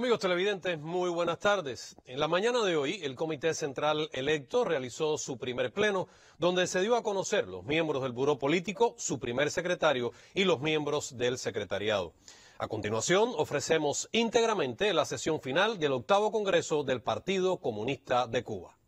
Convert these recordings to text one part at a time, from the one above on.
Amigos televidentes, muy buenas tardes. En la mañana de hoy, el Comité Central Electo realizó su primer pleno, donde se dio a conocer los miembros del Buró Político, su primer secretario y los miembros del secretariado. A continuación, ofrecemos íntegramente la sesión final del octavo Congreso del Partido Comunista de Cuba.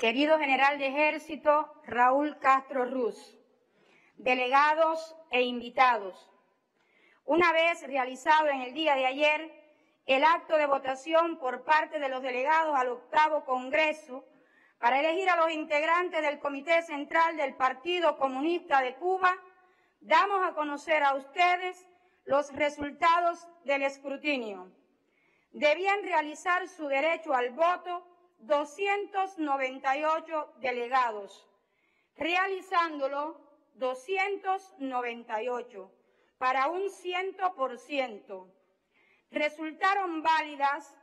Querido General de Ejército Raúl Castro Ruz, delegados e invitados, una vez realizado en el día de ayer el acto de votación por parte de los delegados al octavo Congreso para elegir a los integrantes del Comité Central del Partido Comunista de Cuba, damos a conocer a ustedes los resultados del escrutinio. Debían realizar su derecho al voto 298 delegados, realizándolo 298 para un 100%. Resultaron válidas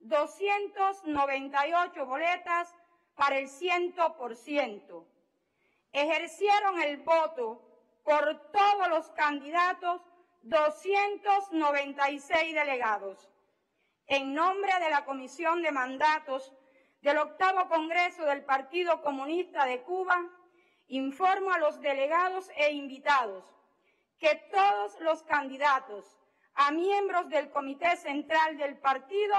298 boletas para el 100%. Ejercieron el voto por todos los candidatos 296 delegados. En nombre de la Comisión de Mandatos del octavo Congreso del Partido Comunista de Cuba, informo a los delegados e invitados que todos los candidatos a miembros del Comité Central del Partido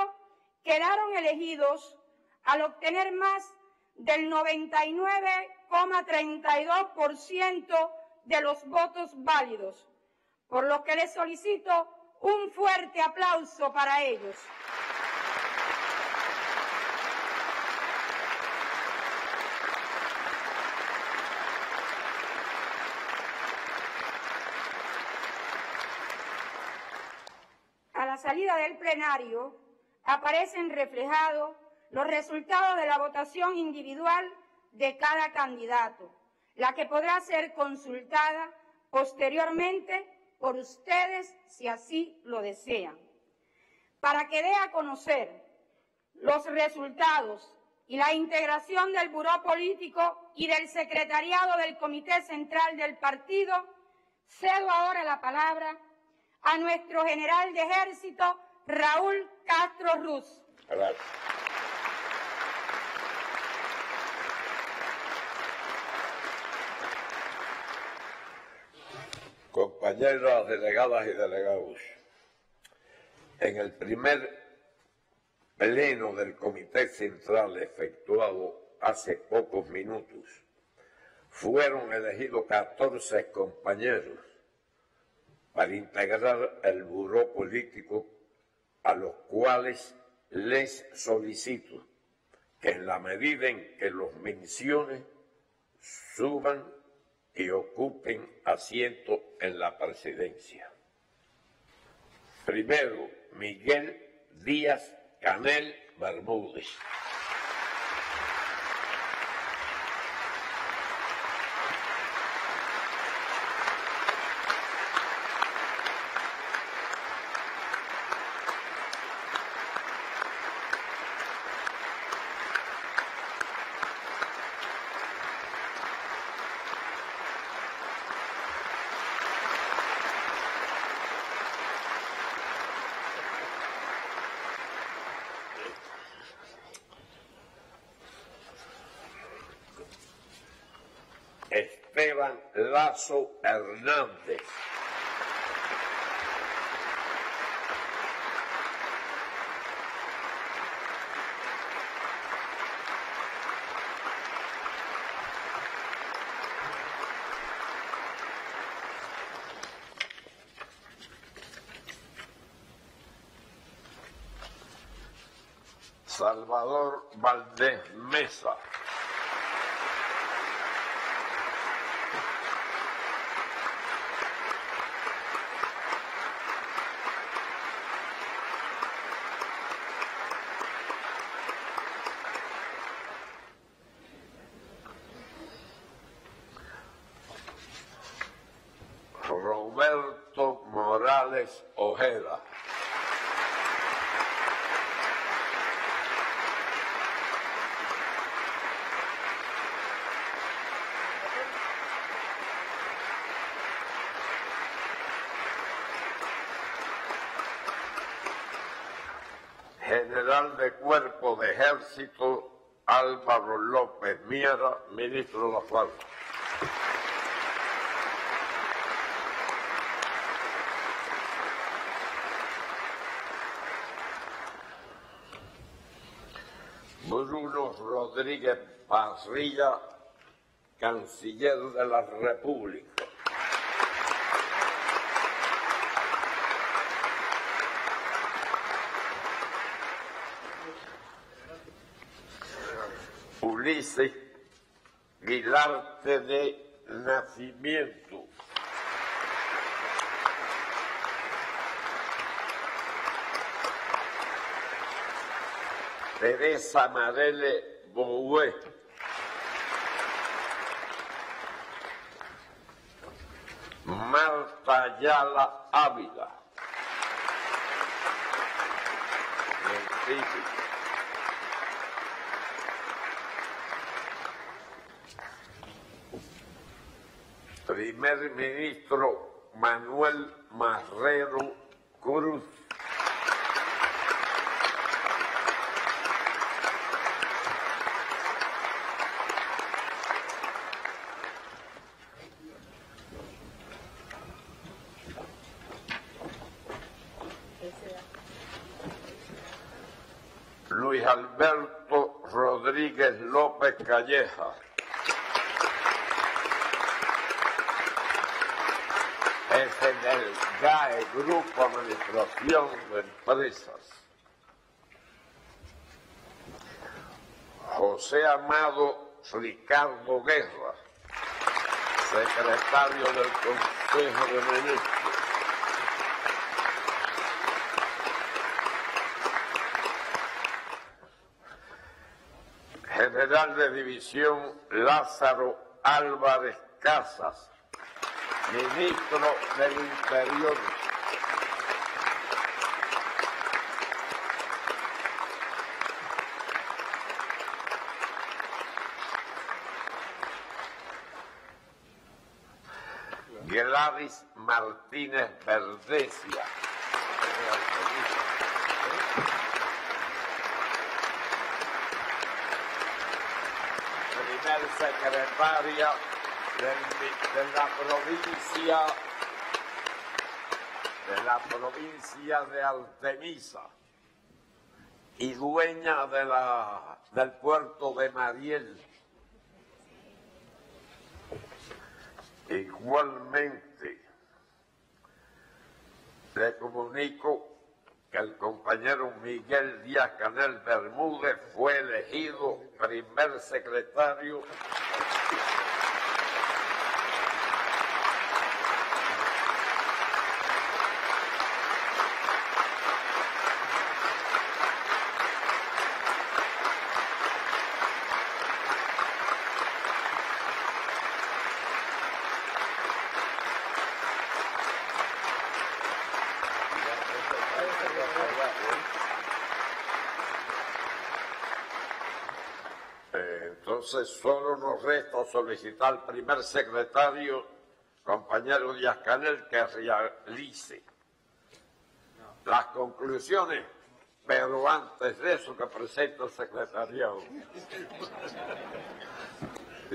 quedaron elegidos al obtener más del 99,32% de los votos válidos, por lo que les solicito un fuerte aplauso para ellos. Salida del plenario aparecen reflejados los resultados de la votación individual de cada candidato, la que podrá ser consultada posteriormente por ustedes si así lo desean. Para que dé a conocer los resultados y la integración del Buró Político y del Secretariado del Comité Central del Partido, cedo ahora la palabra a nuestro General de Ejército, Raúl Castro Ruz. Gracias. Compañeras delegadas y delegados, en el primer pleno del Comité Central efectuado hace pocos minutos, fueron elegidos 14 compañeros para integrar el Buró Político, a los cuales les solicito que en la medida en que los mencione, suban y ocupen asiento en la presidencia. Primero, Miguel Díaz Canel Bermúdez. Esteban Lazo Hernández. Salvador Valdés Mesa. Roberto Morales Ojeda. General de Cuerpo de Ejército, Álvaro López Miera, Ministro de la Fuerza. Bruno Rodríguez Parrilla, Canciller de la República. Ulises Guilarte de Nacimiento. Teresa Marele Boué. Marta Ayala Ávila. Científico. Primer Ministro Manuel Marrero Cruz. Luis Alberto Rodríguez López Calleja. Es en el GAE, Grupo Administración de Empresas. José Amado Ricardo Guerra, Secretario del Consejo de Ministros. General de División Lázaro Álvarez Casas, Ministro del Interior. Gladys Martínez Verdecia. Primer secretaria de la provincia de Artemisa y dueña de del puerto de Mariel. Igualmente le comunico que el compañero Miguel Díaz Canel Bermúdez fue elegido primer secretario . Solo nos resta solicitar al primer secretario, compañero Díaz Canel, que realice las conclusiones, pero antes de eso que presente el secretariado.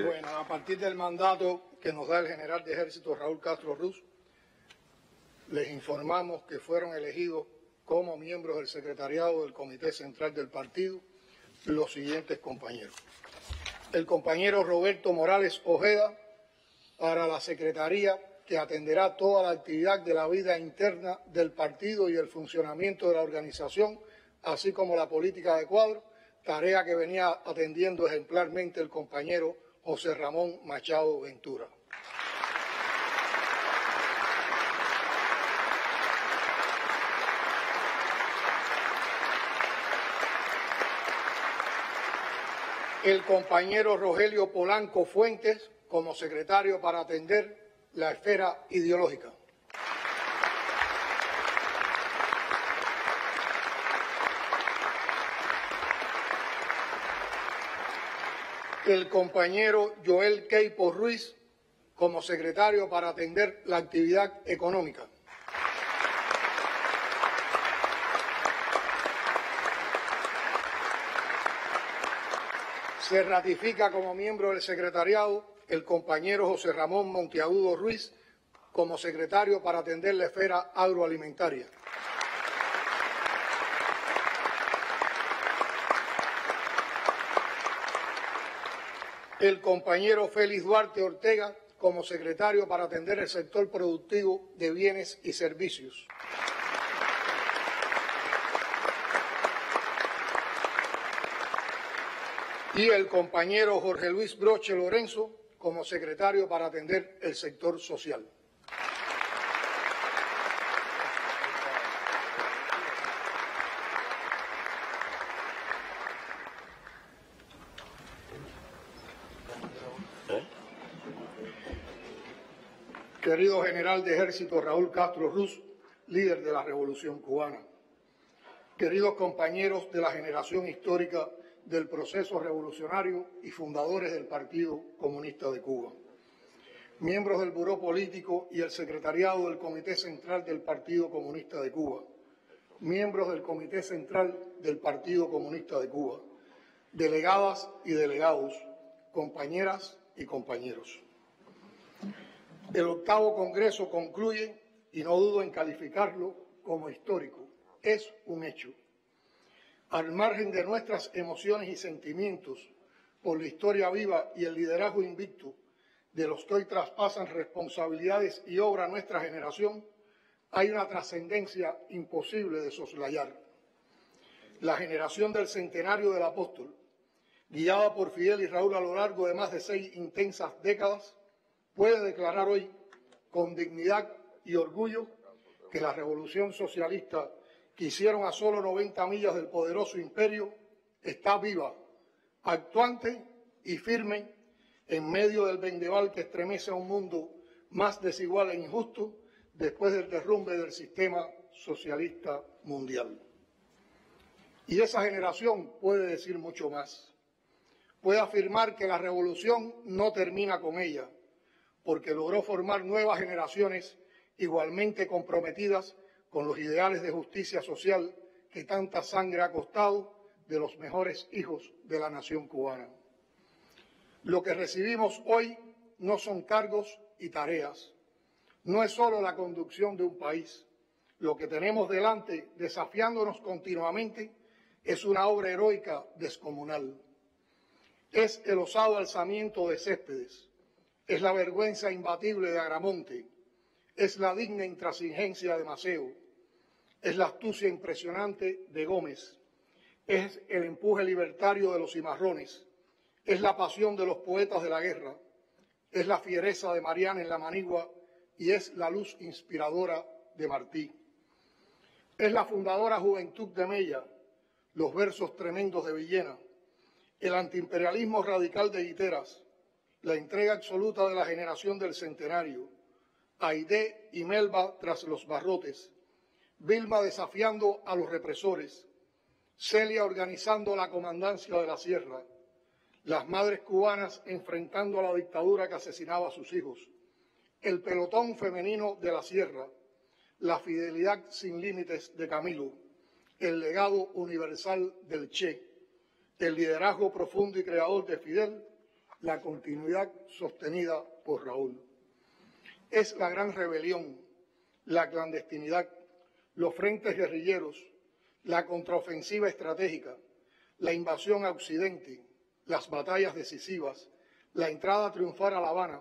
usted. Bueno, a partir del mandato que nos da el general de ejército Raúl Castro Ruz, les informamos que fueron elegidos como miembros del secretariado del Comité Central del Partido los siguientes compañeros. El compañero Roberto Morales Ojeda para la Secretaría que atenderá toda la actividad de la vida interna del partido y el funcionamiento de la organización, así como la política de cuadro, tarea que venía atendiendo ejemplarmente el compañero José Ramón Machado Ventura. El compañero Rogelio Polanco Fuentes como secretario para atender la esfera ideológica. El compañero Joel Queipo Ruiz como secretario para atender la actividad económica. Se ratifica como miembro del secretariado el compañero José Ramón Monteagudo Ruiz como secretario para atender la esfera agroalimentaria. El compañero Félix Duarte Ortega como secretario para atender el sector productivo de bienes y servicios. Y el compañero Jorge Luis Broche Lorenzo como secretario para atender el sector social. Querido general de ejército Raúl Castro Ruz, líder de la Revolución Cubana, queridos compañeros de la generación histórica del proceso revolucionario y fundadores del Partido Comunista de Cuba, miembros del Buró Político y el Secretariado del Comité Central del Partido Comunista de Cuba, miembros del Comité Central del Partido Comunista de Cuba, delegadas y delegados, compañeras y compañeros. El octavo Congreso concluye, y no dudo en calificarlo como histórico. Es un hecho. Al margen de nuestras emociones y sentimientos por la historia viva y el liderazgo invicto de los que hoy traspasan responsabilidades y obra a nuestra generación, hay una trascendencia imposible de soslayar. La generación del centenario del apóstol, guiada por Fidel y Raúl a lo largo de más de 6 intensas décadas, puede declarar hoy con dignidad y orgullo que la revolución socialista que hicieron a solo 90 millas del poderoso imperio está viva, actuante y firme en medio del vendaval que estremece a un mundo más desigual e injusto después del derrumbe del sistema socialista mundial. Y esa generación puede decir mucho más. Puede afirmar que la revolución no termina con ella, porque logró formar nuevas generaciones igualmente comprometidas con los ideales de justicia social que tanta sangre ha costado de los mejores hijos de la nación cubana. Lo que recibimos hoy no son cargos y tareas, no es solo la conducción de un país. Lo que tenemos delante, desafiándonos continuamente, es una obra heroica descomunal. Es el osado alzamiento de Céspedes. Es la vergüenza imbatible de Agramonte, es la digna intransigencia de Maceo, es la astucia impresionante de Gómez, es el empuje libertario de los cimarrones, es la pasión de los poetas de la guerra, es la fiereza de Mariana en la manigua y es la luz inspiradora de Martí. Es la fundadora juventud de Mella, los versos tremendos de Villena, el antiimperialismo radical de Guiteras, la entrega absoluta de la generación del centenario, Aidé y Melba tras los barrotes, Vilma desafiando a los represores, Celia organizando la comandancia de la sierra, las madres cubanas enfrentando a la dictadura que asesinaba a sus hijos, el pelotón femenino de la sierra, la fidelidad sin límites de Camilo, el legado universal del Che, el liderazgo profundo y creador de Fidel, la continuidad sostenida por Raúl. Es la gran rebelión, la clandestinidad, los frentes guerrilleros, la contraofensiva estratégica, la invasión a Occidente, las batallas decisivas, la entrada a triunfar a La Habana,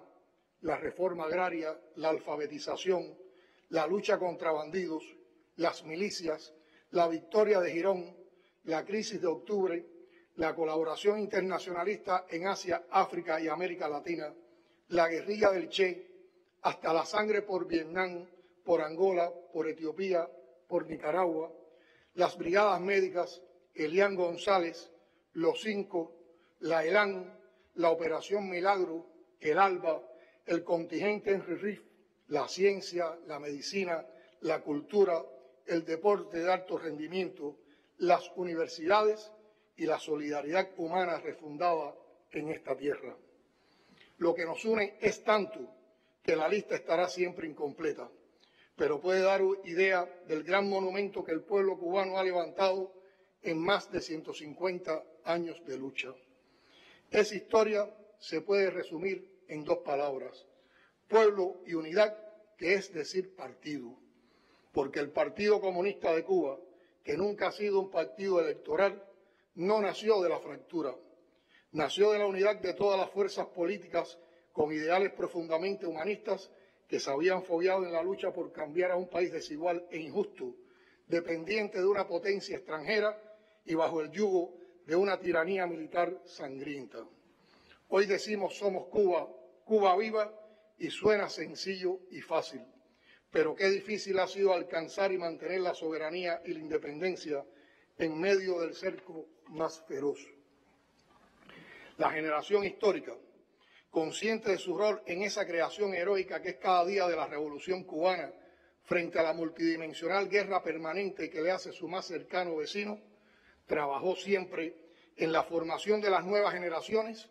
la reforma agraria, la alfabetización, la lucha contra bandidos, las milicias, la victoria de Girón, la crisis de octubre, la colaboración internacionalista en Asia, África y América Latina, la guerrilla del Che, hasta la sangre por Vietnam, por Angola, por Etiopía, por Nicaragua, las brigadas médicas, Elian González, Los Cinco, la ELAN, la Operación Milagro, el ALBA, el contingente Henry Reeve, la ciencia, la medicina, la cultura, el deporte de alto rendimiento, las universidades y la solidaridad humana refundada en esta tierra. Lo que nos une es tanto que la lista estará siempre incompleta, pero puede dar idea del gran monumento que el pueblo cubano ha levantado en más de 150 años de lucha. Esa historia se puede resumir en dos palabras: pueblo y unidad, que es decir partido, porque el Partido Comunista de Cuba, que nunca ha sido un partido electoral, no nació de la fractura, nació de la unidad de todas las fuerzas políticas con ideales profundamente humanistas que se habían fogueado en la lucha por cambiar a un país desigual e injusto, dependiente de una potencia extranjera y bajo el yugo de una tiranía militar sangrienta. Hoy decimos somos Cuba, Cuba viva, y suena sencillo y fácil, pero qué difícil ha sido alcanzar y mantener la soberanía y la independencia en medio del cerco más feroz. La generación histórica, consciente de su rol en esa creación heroica que es cada día de la Revolución cubana, frente a la multidimensional guerra permanente que le hace su más cercano vecino, trabajó siempre en la formación de las nuevas generaciones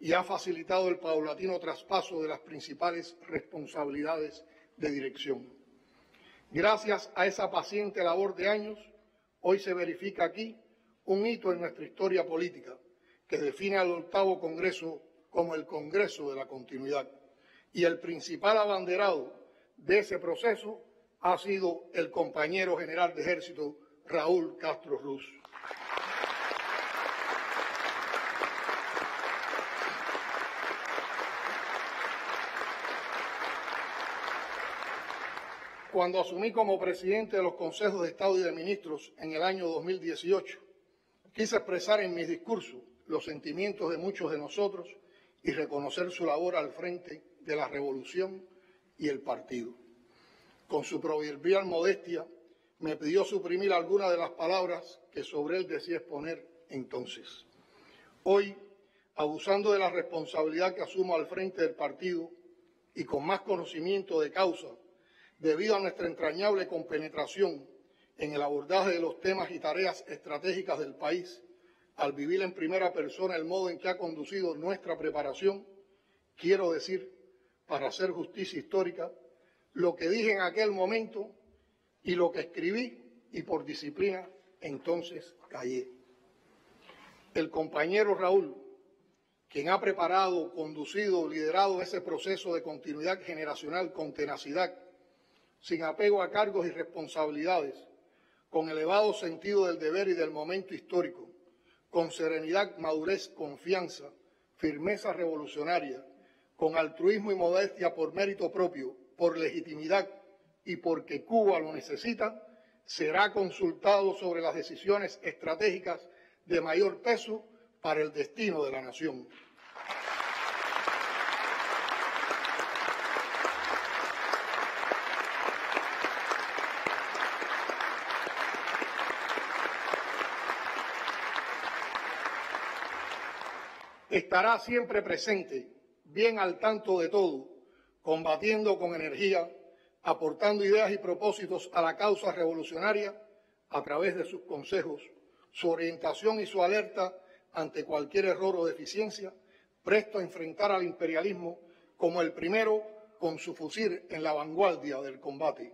y ha facilitado el paulatino traspaso de las principales responsabilidades de dirección. Gracias a esa paciente labor de años, hoy se verifica aquí un hito en nuestra historia política que define al octavo Congreso como el Congreso de la Continuidad, y el principal abanderado de ese proceso ha sido el compañero general de ejército Raúl Castro Ruz. Cuando asumí como presidente de los Consejos de Estado y de Ministros en el año 2018, quise expresar en mis discursos los sentimientos de muchos de nosotros y reconocer su labor al frente de la revolución y el partido. Con su proverbial modestia, me pidió suprimir algunas de las palabras que sobre él decía exponer entonces. Hoy, abusando de la responsabilidad que asumo al frente del partido y con más conocimiento de causa, debido a nuestra entrañable compenetración en el abordaje de los temas y tareas estratégicas del país, al vivir en primera persona el modo en que ha conducido nuestra preparación, quiero decir, para hacer justicia histórica, lo que dije en aquel momento y lo que escribí, y por disciplina entonces callé. El compañero Raúl, quien ha preparado, conducido, liderado ese proceso de continuidad generacional con tenacidad, sin apego a cargos y responsabilidades, con elevado sentido del deber y del momento histórico, con serenidad, madurez, confianza, firmeza revolucionaria, con altruismo y modestia por mérito propio, por legitimidad y porque Cuba lo necesita, será consultado sobre las decisiones estratégicas de mayor peso para el destino de la nación. Estará siempre presente, bien al tanto de todo, combatiendo con energía, aportando ideas y propósitos a la causa revolucionaria a través de sus consejos, su orientación y su alerta ante cualquier error o deficiencia, presto a enfrentar al imperialismo como el primero con su fusil en la vanguardia del combate.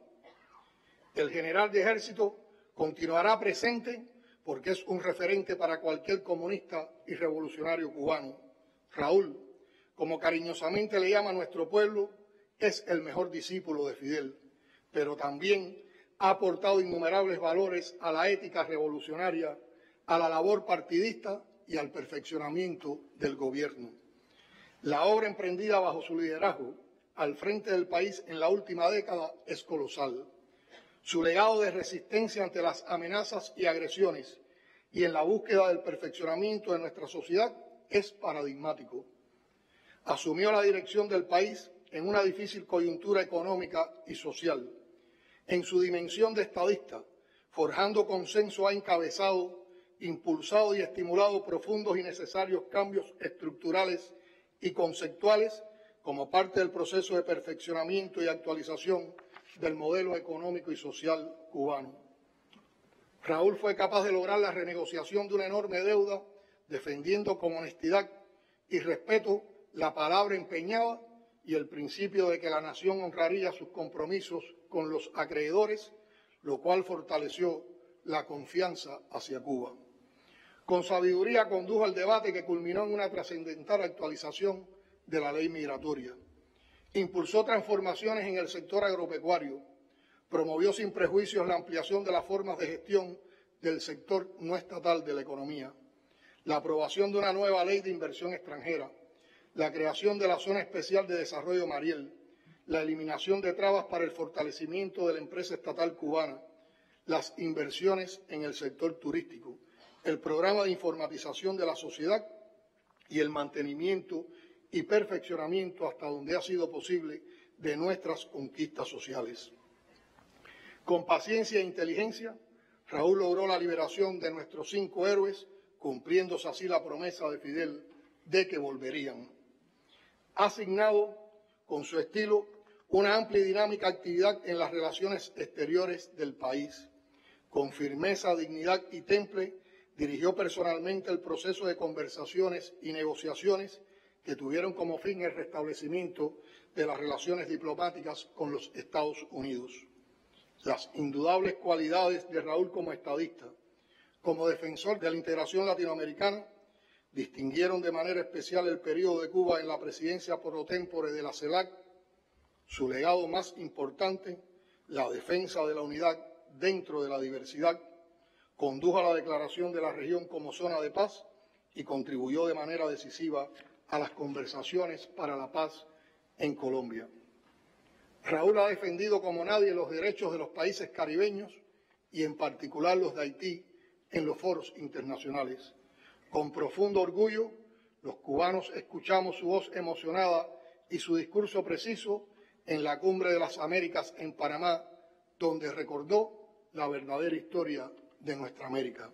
El general de ejército continuará presente porque es un referente para cualquier comunista y revolucionario cubano. Raúl, como cariñosamente le llama a nuestro pueblo, es el mejor discípulo de Fidel, pero también ha aportado innumerables valores a la ética revolucionaria, a la labor partidista y al perfeccionamiento del gobierno. La obra emprendida bajo su liderazgo al frente del país en la última década es colosal. Su legado de resistencia ante las amenazas y agresiones y en la búsqueda del perfeccionamiento de nuestra sociedad es paradigmático. Asumió la dirección del país en una difícil coyuntura económica y social. En su dimensión de estadista, forjando consenso, ha encabezado, impulsado y estimulado profundos y necesarios cambios estructurales y conceptuales como parte del proceso de perfeccionamiento y actualización del modelo económico y social cubano. Raúl fue capaz de lograr la renegociación de una enorme deuda, defendiendo con honestidad y respeto la palabra empeñada y el principio de que la nación honraría sus compromisos con los acreedores, lo cual fortaleció la confianza hacia Cuba. Con sabiduría condujo el debate que culminó en una trascendental actualización de la ley migratoria. Impulsó transformaciones en el sector agropecuario. Promovió sin prejuicios la ampliación de las formas de gestión del sector no estatal de la economía. La aprobación de una nueva ley de inversión extranjera. La creación de la Zona Especial de Desarrollo Mariel. La eliminación de trabas para el fortalecimiento de la empresa estatal cubana. Las inversiones en el sector turístico. El programa de informatización de la sociedad y el mantenimiento y perfeccionamiento, hasta donde ha sido posible, de nuestras conquistas sociales. Con paciencia e inteligencia, Raúl logró la liberación de nuestros 5 héroes, cumpliéndose así la promesa de Fidel de que volverían. Ha asignado, con su estilo, una amplia y dinámica actividad en las relaciones exteriores del país. Con firmeza, dignidad y temple, dirigió personalmente el proceso de conversaciones y negociaciones que tuvieron como fin el restablecimiento de las relaciones diplomáticas con los Estados Unidos. Las indudables cualidades de Raúl como estadista, como defensor de la integración latinoamericana, distinguieron de manera especial el periodo de Cuba en la presidencia pro tempore de la CELAC. Su legado más importante, la defensa de la unidad dentro de la diversidad, condujo a la declaración de la región como zona de paz y contribuyó de manera decisiva a las conversaciones para la paz en Colombia. Raúl ha defendido como nadie los derechos de los países caribeños y en particular los de Haití en los foros internacionales. Con profundo orgullo, los cubanos escuchamos su voz emocionada y su discurso preciso en la Cumbre de las Américas en Panamá, donde recordó la verdadera historia de nuestra América.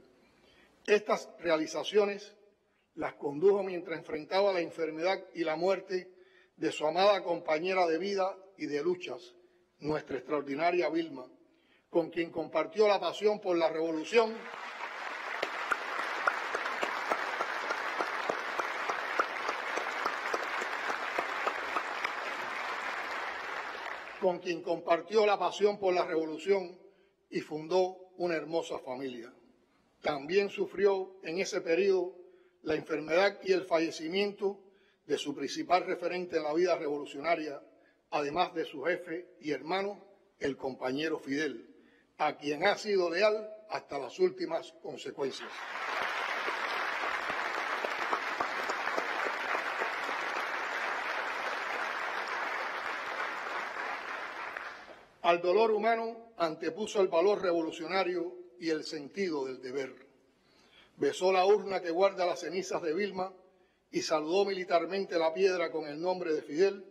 Estas realizaciones las condujo mientras enfrentaba la enfermedad y la muerte de su amada compañera de vida y de luchas, nuestra extraordinaria Vilma, con quien compartió la pasión por la revolución y fundó una hermosa familia. También sufrió en ese periodo la enfermedad y el fallecimiento de su principal referente en la vida revolucionaria, además de su jefe y hermano, el compañero Fidel, a quien ha sido leal hasta las últimas consecuencias. Al dolor humano antepuso el valor revolucionario y el sentido del deber. Besó la urna que guarda las cenizas de Vilma y saludó militarmente la piedra con el nombre de Fidel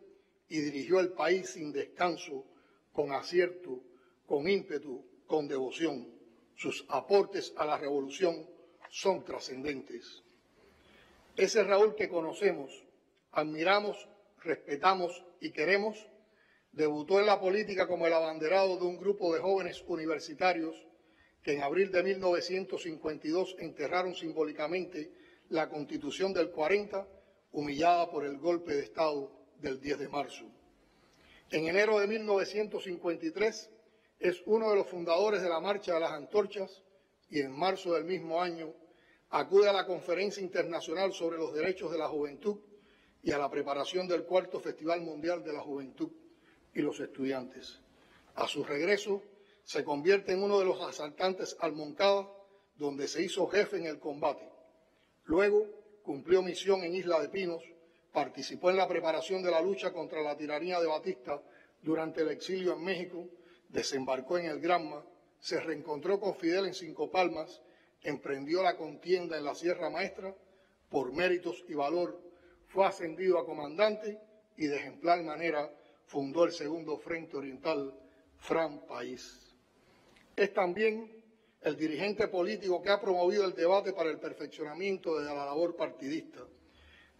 y dirigió el país sin descanso, con acierto, con ímpetu, con devoción. Sus aportes a la revolución son trascendentes. Ese Raúl que conocemos, admiramos, respetamos y queremos, debutó en la política como el abanderado de un grupo de jóvenes universitarios que en abril de 1952 enterraron simbólicamente la Constitución del 40, humillada por el golpe de Estado del 10 de marzo. En enero de 1953 es uno de los fundadores de la Marcha de las Antorchas y en marzo del mismo año acude a la Conferencia Internacional sobre los Derechos de la Juventud y a la preparación del cuarto Festival Mundial de la Juventud y los Estudiantes. A su regreso, se convierte en uno de los asaltantes al Moncada, donde se hizo jefe en el combate. Luego, cumplió misión en Isla de Pinos, participó en la preparación de la lucha contra la tiranía de Batista durante el exilio en México, desembarcó en el Granma, se reencontró con Fidel en Cinco Palmas, emprendió la contienda en la Sierra Maestra, por méritos y valor fue ascendido a comandante y de ejemplar manera fundó el Segundo Frente Oriental, Fran País. Es también el dirigente político que ha promovido el debate para el perfeccionamiento de la labor partidista,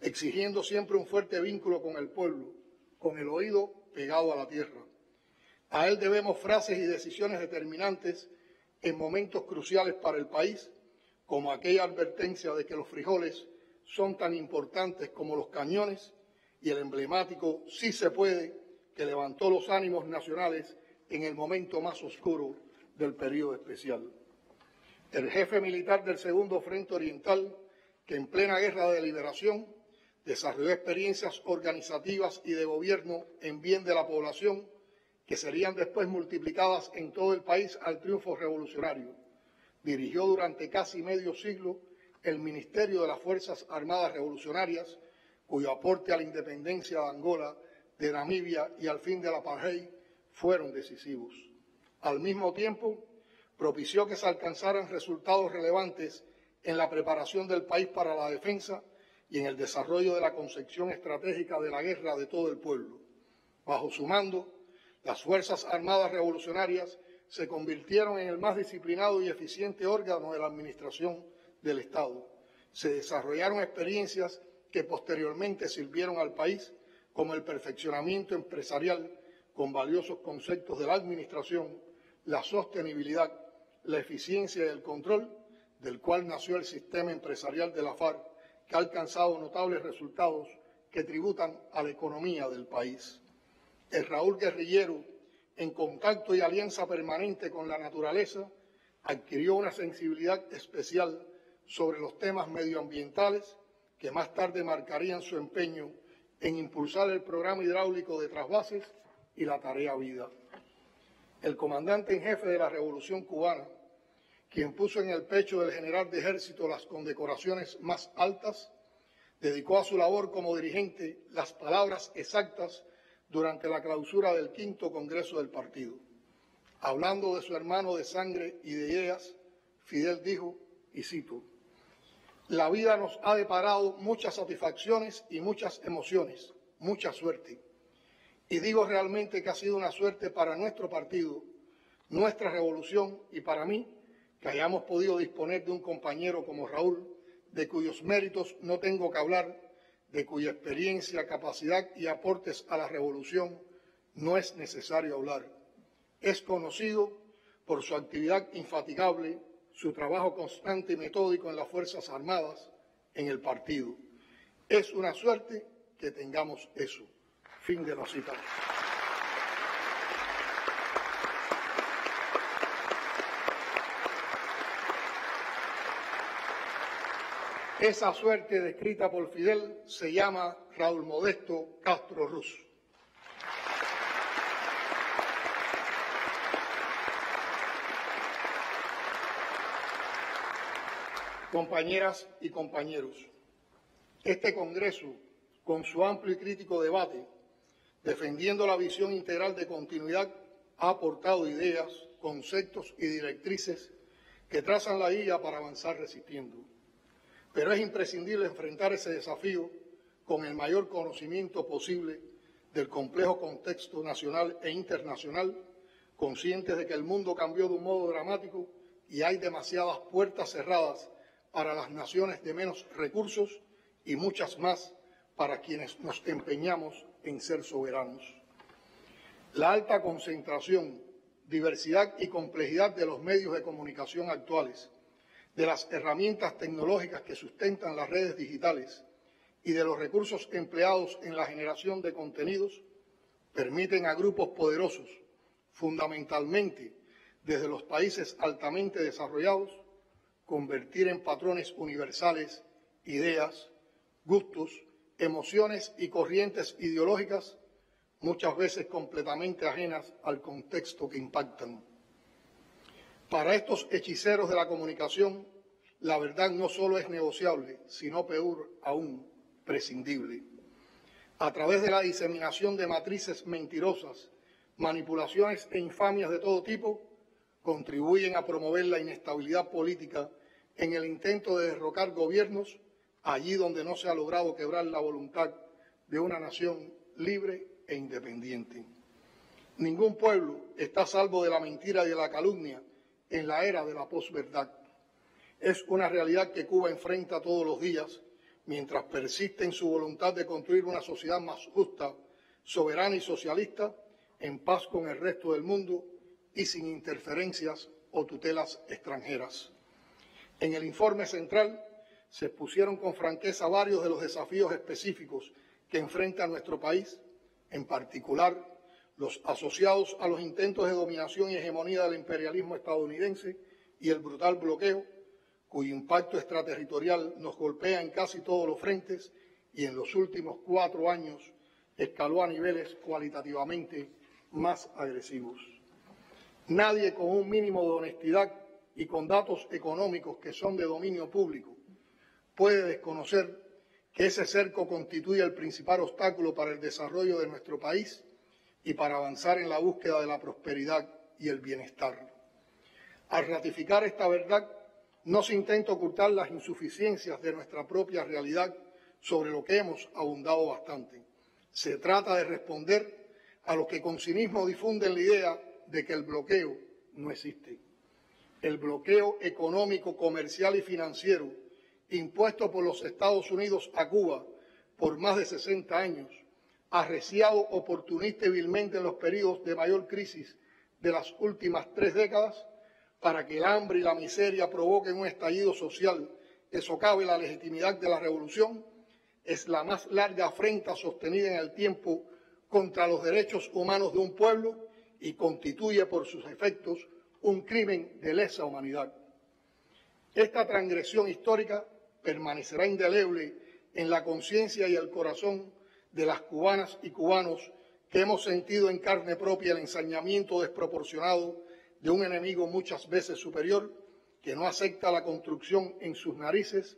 exigiendo siempre un fuerte vínculo con el pueblo, con el oído pegado a la tierra. A él debemos frases y decisiones determinantes en momentos cruciales para el país, como aquella advertencia de que los frijoles son tan importantes como los cañones y el emblemático "sí se puede" que levantó los ánimos nacionales en el momento más oscuro del periodo especial. El jefe militar del Segundo Frente Oriental, que en plena guerra de liberación desarrolló experiencias organizativas y de gobierno en bien de la población, que serían después multiplicadas en todo el país al triunfo revolucionario. Dirigió durante casi medio siglo el Ministerio de las Fuerzas Armadas Revolucionarias, cuyo aporte a la independencia de Angola, de Namibia y al fin de la apartheid fueron decisivos. Al mismo tiempo, propició que se alcanzaran resultados relevantes en la preparación del país para la defensa y en el desarrollo de la concepción estratégica de la guerra de todo el pueblo. Bajo su mando, las Fuerzas Armadas Revolucionarias se convirtieron en el más disciplinado y eficiente órgano de la administración del Estado. Se desarrollaron experiencias que posteriormente sirvieron al país, como el perfeccionamiento empresarial con valiosos conceptos de la administración, la sostenibilidad, la eficiencia y el control, del cual nació el sistema empresarial de la FARC, que ha alcanzado notables resultados que tributan a la economía del país. El Raúl guerrillero, en contacto y alianza permanente con la naturaleza, adquirió una sensibilidad especial sobre los temas medioambientales que más tarde marcarían su empeño en impulsar el programa hidráulico de trasvases y la tarea vida. El comandante en jefe de la Revolución Cubana, quien puso en el pecho del general de ejército las condecoraciones más altas, dedicó a su labor como dirigente las palabras exactas durante la clausura del quinto Congreso del Partido. Hablando de su hermano de sangre y de ideas, Fidel dijo, y cito, «La vida nos ha deparado muchas satisfacciones y muchas emociones, mucha suerte. Y digo realmente que ha sido una suerte para nuestro partido, nuestra revolución y para mí, que hayamos podido disponer de un compañero como Raúl, de cuyos méritos no tengo que hablar, de cuya experiencia, capacidad y aportes a la revolución no es necesario hablar. Es conocido por su actividad infatigable, su trabajo constante y metódico en las Fuerzas Armadas, en el partido. Es una suerte que tengamos eso». Fin de la cita. Esa suerte descrita por Fidel se llama Raúl Modesto Castro Ruz. Compañeras y compañeros, este Congreso, con su amplio y crítico debate, defendiendo la visión integral de continuidad, ha aportado ideas, conceptos y directrices que trazan la guía para avanzar resistiendo. Pero es imprescindible enfrentar ese desafío con el mayor conocimiento posible del complejo contexto nacional e internacional, conscientes de que el mundo cambió de un modo dramático y hay demasiadas puertas cerradas para las naciones de menos recursos y muchas más para quienes nos empeñamos en ser soberanos. La alta concentración, diversidad y complejidad de los medios de comunicación actuales, de las herramientas tecnológicas que sustentan las redes digitales y de los recursos empleados en la generación de contenidos, permiten a grupos poderosos, fundamentalmente desde los países altamente desarrollados, convertir en patrones universales ideas, gustos emociones y corrientes ideológicas, muchas veces completamente ajenas al contexto que impactan. Para estos hechiceros de la comunicación, la verdad no solo es negociable, sino peor aún, prescindible. A través de la diseminación de matrices mentirosas, manipulaciones e infamias de todo tipo, contribuyen a promover la inestabilidad política en el intento de derrocar gobiernos allí donde no se ha logrado quebrar la voluntad de una nación libre e independiente. Ningún pueblo está a salvo de la mentira y de la calumnia en la era de la posverdad. Es una realidad que Cuba enfrenta todos los días mientras persiste en su voluntad de construir una sociedad más justa, soberana y socialista, en paz con el resto del mundo y sin interferencias o tutelas extranjeras. En el informe central se expusieron con franqueza varios de los desafíos específicos que enfrenta nuestro país, en particular los asociados a los intentos de dominación y hegemonía del imperialismo estadounidense y el brutal bloqueo, cuyo impacto extraterritorial nos golpea en casi todos los frentes y en los últimos 4 años escaló a niveles cualitativamente más agresivos. Nadie con un mínimo de honestidad y con datos económicos que son de dominio público puede desconocer que ese cerco constituye el principal obstáculo para el desarrollo de nuestro país y para avanzar en la búsqueda de la prosperidad y el bienestar. Al ratificar esta verdad, no se intenta ocultar las insuficiencias de nuestra propia realidad, sobre lo que hemos abundado bastante. Se trata de responder a los que con cinismo difunden la idea de que el bloqueo no existe. El bloqueo económico, comercial y financiero impuesto por los Estados Unidos a Cuba por más de 60 años, arreciado oportunista y vilmente en los periodos de mayor crisis de las últimas 3 décadas, para que el hambre y la miseria provoquen un estallido social que socave la legitimidad de la revolución, es la más larga afrenta sostenida en el tiempo contra los derechos humanos de un pueblo y constituye por sus efectos un crimen de lesa humanidad. Esta transgresión histórica permanecerá indeleble en la conciencia y el corazón de las cubanas y cubanos que hemos sentido en carne propia el ensañamiento desproporcionado de un enemigo muchas veces superior que no acepta la construcción en sus narices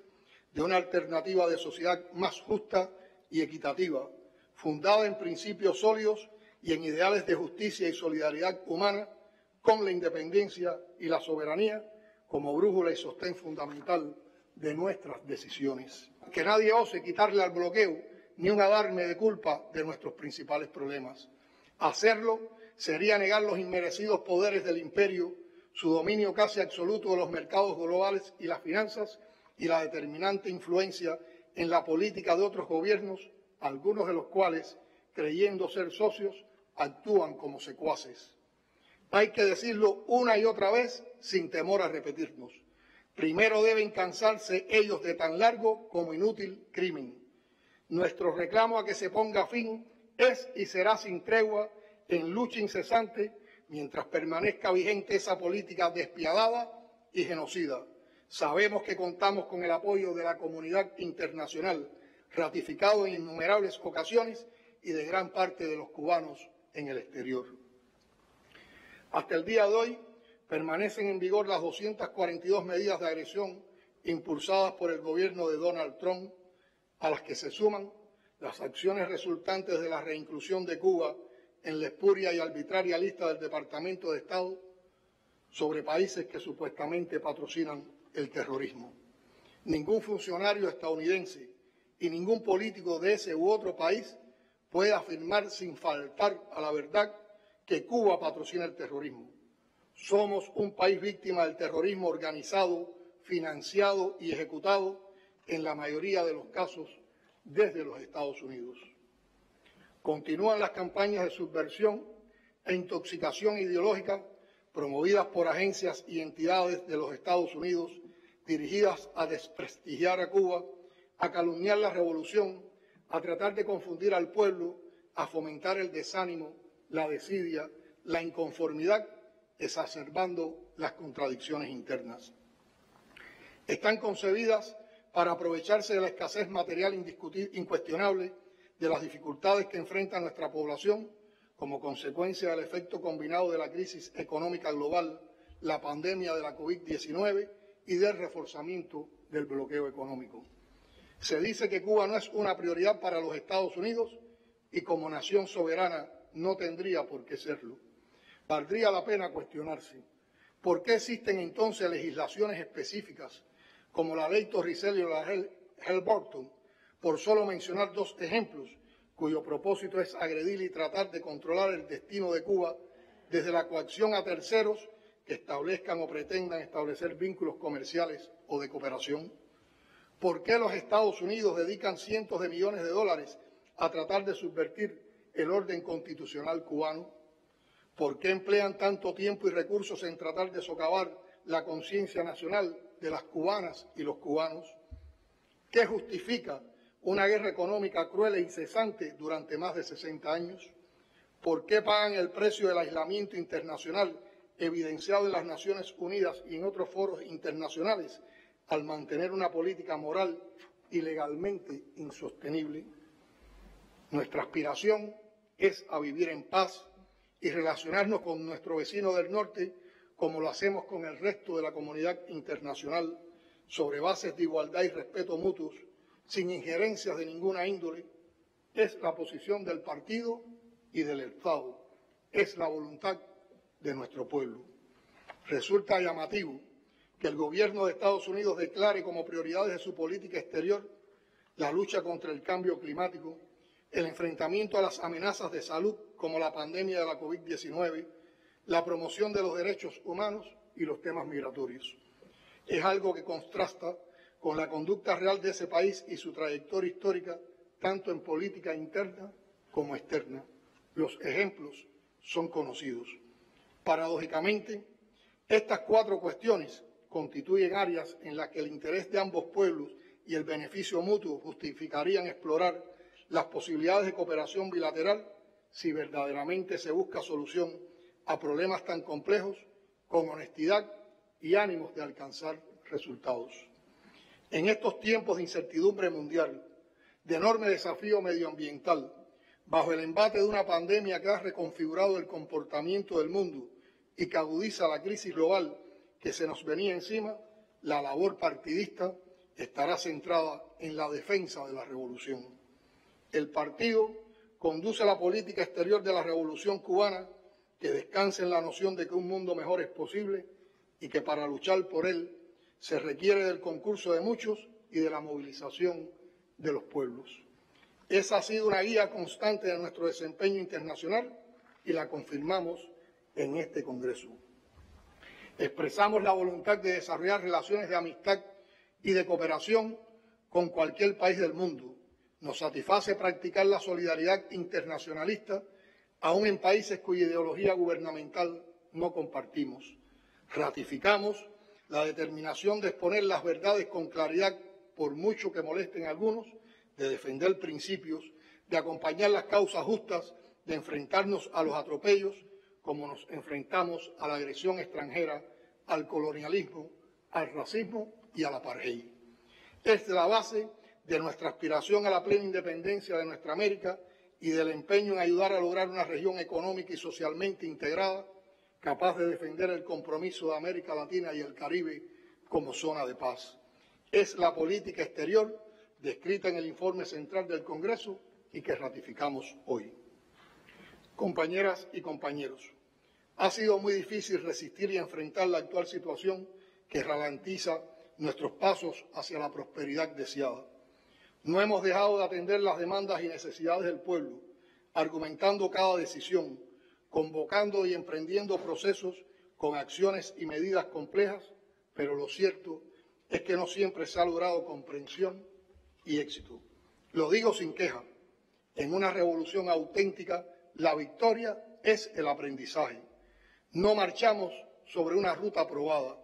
de una alternativa de sociedad más justa y equitativa, fundada en principios sólidos y en ideales de justicia y solidaridad humana, con la independencia y la soberanía como brújula y sostén fundamental de nuestras decisiones. Que nadie ose quitarle al bloqueo ni un adarme de culpa de nuestros principales problemas. Hacerlo sería negar los inmerecidos poderes del imperio, su dominio casi absoluto de los mercados globales y las finanzas, y la determinante influencia en la política de otros gobiernos, algunos de los cuales, creyendo ser socios, actúan como secuaces. Hay que decirlo una y otra vez sin temor a repetirnos. Primero deben cansarse ellos de tan largo como inútil crimen. Nuestro reclamo a que se ponga fin es y será sin tregua, en lucha incesante, mientras permanezca vigente esa política despiadada y genocida. Sabemos que contamos con el apoyo de la comunidad internacional, ratificado en innumerables ocasiones, y de gran parte de los cubanos en el exterior. Hasta el día de hoy permanecen en vigor las 242 medidas de agresión impulsadas por el gobierno de Donald Trump, a las que se suman las acciones resultantes de la reinclusión de Cuba en la espuria y arbitraria lista del Departamento de Estado sobre países que supuestamente patrocinan el terrorismo. Ningún funcionario estadounidense y ningún político de ese u otro país puede afirmar sin faltar a la verdad que Cuba patrocina el terrorismo. Somos un país víctima del terrorismo organizado, financiado y ejecutado en la mayoría de los casos desde los Estados Unidos. Continúan las campañas de subversión e intoxicación ideológica promovidas por agencias y entidades de los Estados Unidos dirigidas a desprestigiar a Cuba, a calumniar la revolución, a tratar de confundir al pueblo, a fomentar el desánimo, la desidia, la inconformidad, exacerbando las contradicciones internas. Están concebidas para aprovecharse de la escasez material incuestionable, de las dificultades que enfrenta nuestra población como consecuencia del efecto combinado de la crisis económica global, la pandemia de la COVID-19 y del reforzamiento del bloqueo económico. Se dice que Cuba no es una prioridad para los Estados Unidos y como nación soberana no tendría por qué serlo. Valdría la pena cuestionarse por qué existen entonces legislaciones específicas como la ley Torricelli o la Hells-Burton, por solo mencionar dos ejemplos, cuyo propósito es agredir y tratar de controlar el destino de Cuba desde la coacción a terceros que establezcan o pretendan establecer vínculos comerciales o de cooperación. ¿Por qué los Estados Unidos dedican cientos de millones de dólares a tratar de subvertir el orden constitucional cubano? ¿Por qué emplean tanto tiempo y recursos en tratar de socavar la conciencia nacional de las cubanas y los cubanos? ¿Qué justifica una guerra económica cruel e incesante durante más de 60 años? ¿Por qué pagan el precio del aislamiento internacional evidenciado en las Naciones Unidas y en otros foros internacionales al mantener una política moral y legalmente insostenible? Nuestra aspiración es a vivir en paz y relacionarnos con nuestro vecino del norte como lo hacemos con el resto de la comunidad internacional, sobre bases de igualdad y respeto mutuos, sin injerencias de ninguna índole. Es la posición del partido y del Estado, es la voluntad de nuestro pueblo. Resulta llamativo que el gobierno de Estados Unidos declare como prioridades de su política exterior la lucha contra el cambio climático, el enfrentamiento a las amenazas de salud como la pandemia de la COVID-19, la promoción de los derechos humanos y los temas migratorios. Es algo que contrasta con la conducta real de ese país y su trayectoria histórica, tanto en política interna como externa. Los ejemplos son conocidos. Paradójicamente, estas cuatro cuestiones constituyen áreas en las que el interés de ambos pueblos y el beneficio mutuo justificarían explorar las posibilidades de cooperación bilateral si verdaderamente se busca solución a problemas tan complejos con honestidad y ánimos de alcanzar resultados. En estos tiempos de incertidumbre mundial, de enorme desafío medioambiental, bajo el embate de una pandemia que ha reconfigurado el comportamiento del mundo y que agudiza la crisis global que se nos venía encima, la labor partidista estará centrada en la defensa de la revolución. El partido conduce la política exterior de la revolución cubana que descanse en la noción de que un mundo mejor es posible y que para luchar por él se requiere del concurso de muchos y de la movilización de los pueblos. Esa ha sido una guía constante de nuestro desempeño internacional y la confirmamos en este Congreso. Expresamos la voluntad de desarrollar relaciones de amistad y de cooperación con cualquier país del mundo. Nos satisface practicar la solidaridad internacionalista aún en países cuya ideología gubernamental no compartimos. Ratificamos la determinación de exponer las verdades con claridad, por mucho que molesten a algunos, de defender principios, de acompañar las causas justas, de enfrentarnos a los atropellos, como nos enfrentamos a la agresión extranjera, al colonialismo, al racismo y a la apartheid. Es la base de nuestra aspiración a la plena independencia de nuestra América y del empeño en ayudar a lograr una región económica y socialmente integrada, capaz de defender el compromiso de América Latina y el Caribe como zona de paz. Es la política exterior descrita en el informe central del Congreso y que ratificamos hoy. Compañeras y compañeros, ha sido muy difícil resistir y enfrentar la actual situación que ralentiza nuestros pasos hacia la prosperidad deseada. No hemos dejado de atender las demandas y necesidades del pueblo, argumentando cada decisión, convocando y emprendiendo procesos con acciones y medidas complejas, pero lo cierto es que no siempre se ha logrado comprensión y éxito. Lo digo sin queja, en una revolución auténtica la victoria es el aprendizaje. No marchamos sobre una ruta probada,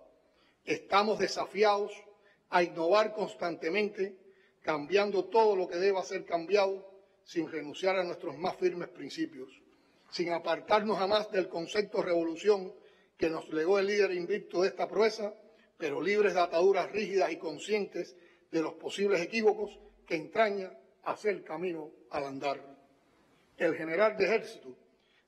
estamos desafiados a innovar constantemente, cambiando todo lo que deba ser cambiado sin renunciar a nuestros más firmes principios, sin apartarnos jamás del concepto revolución que nos legó el líder invicto de esta proeza, pero libres de ataduras rígidas y conscientes de los posibles equívocos que entraña hacer camino al andar. El general de ejército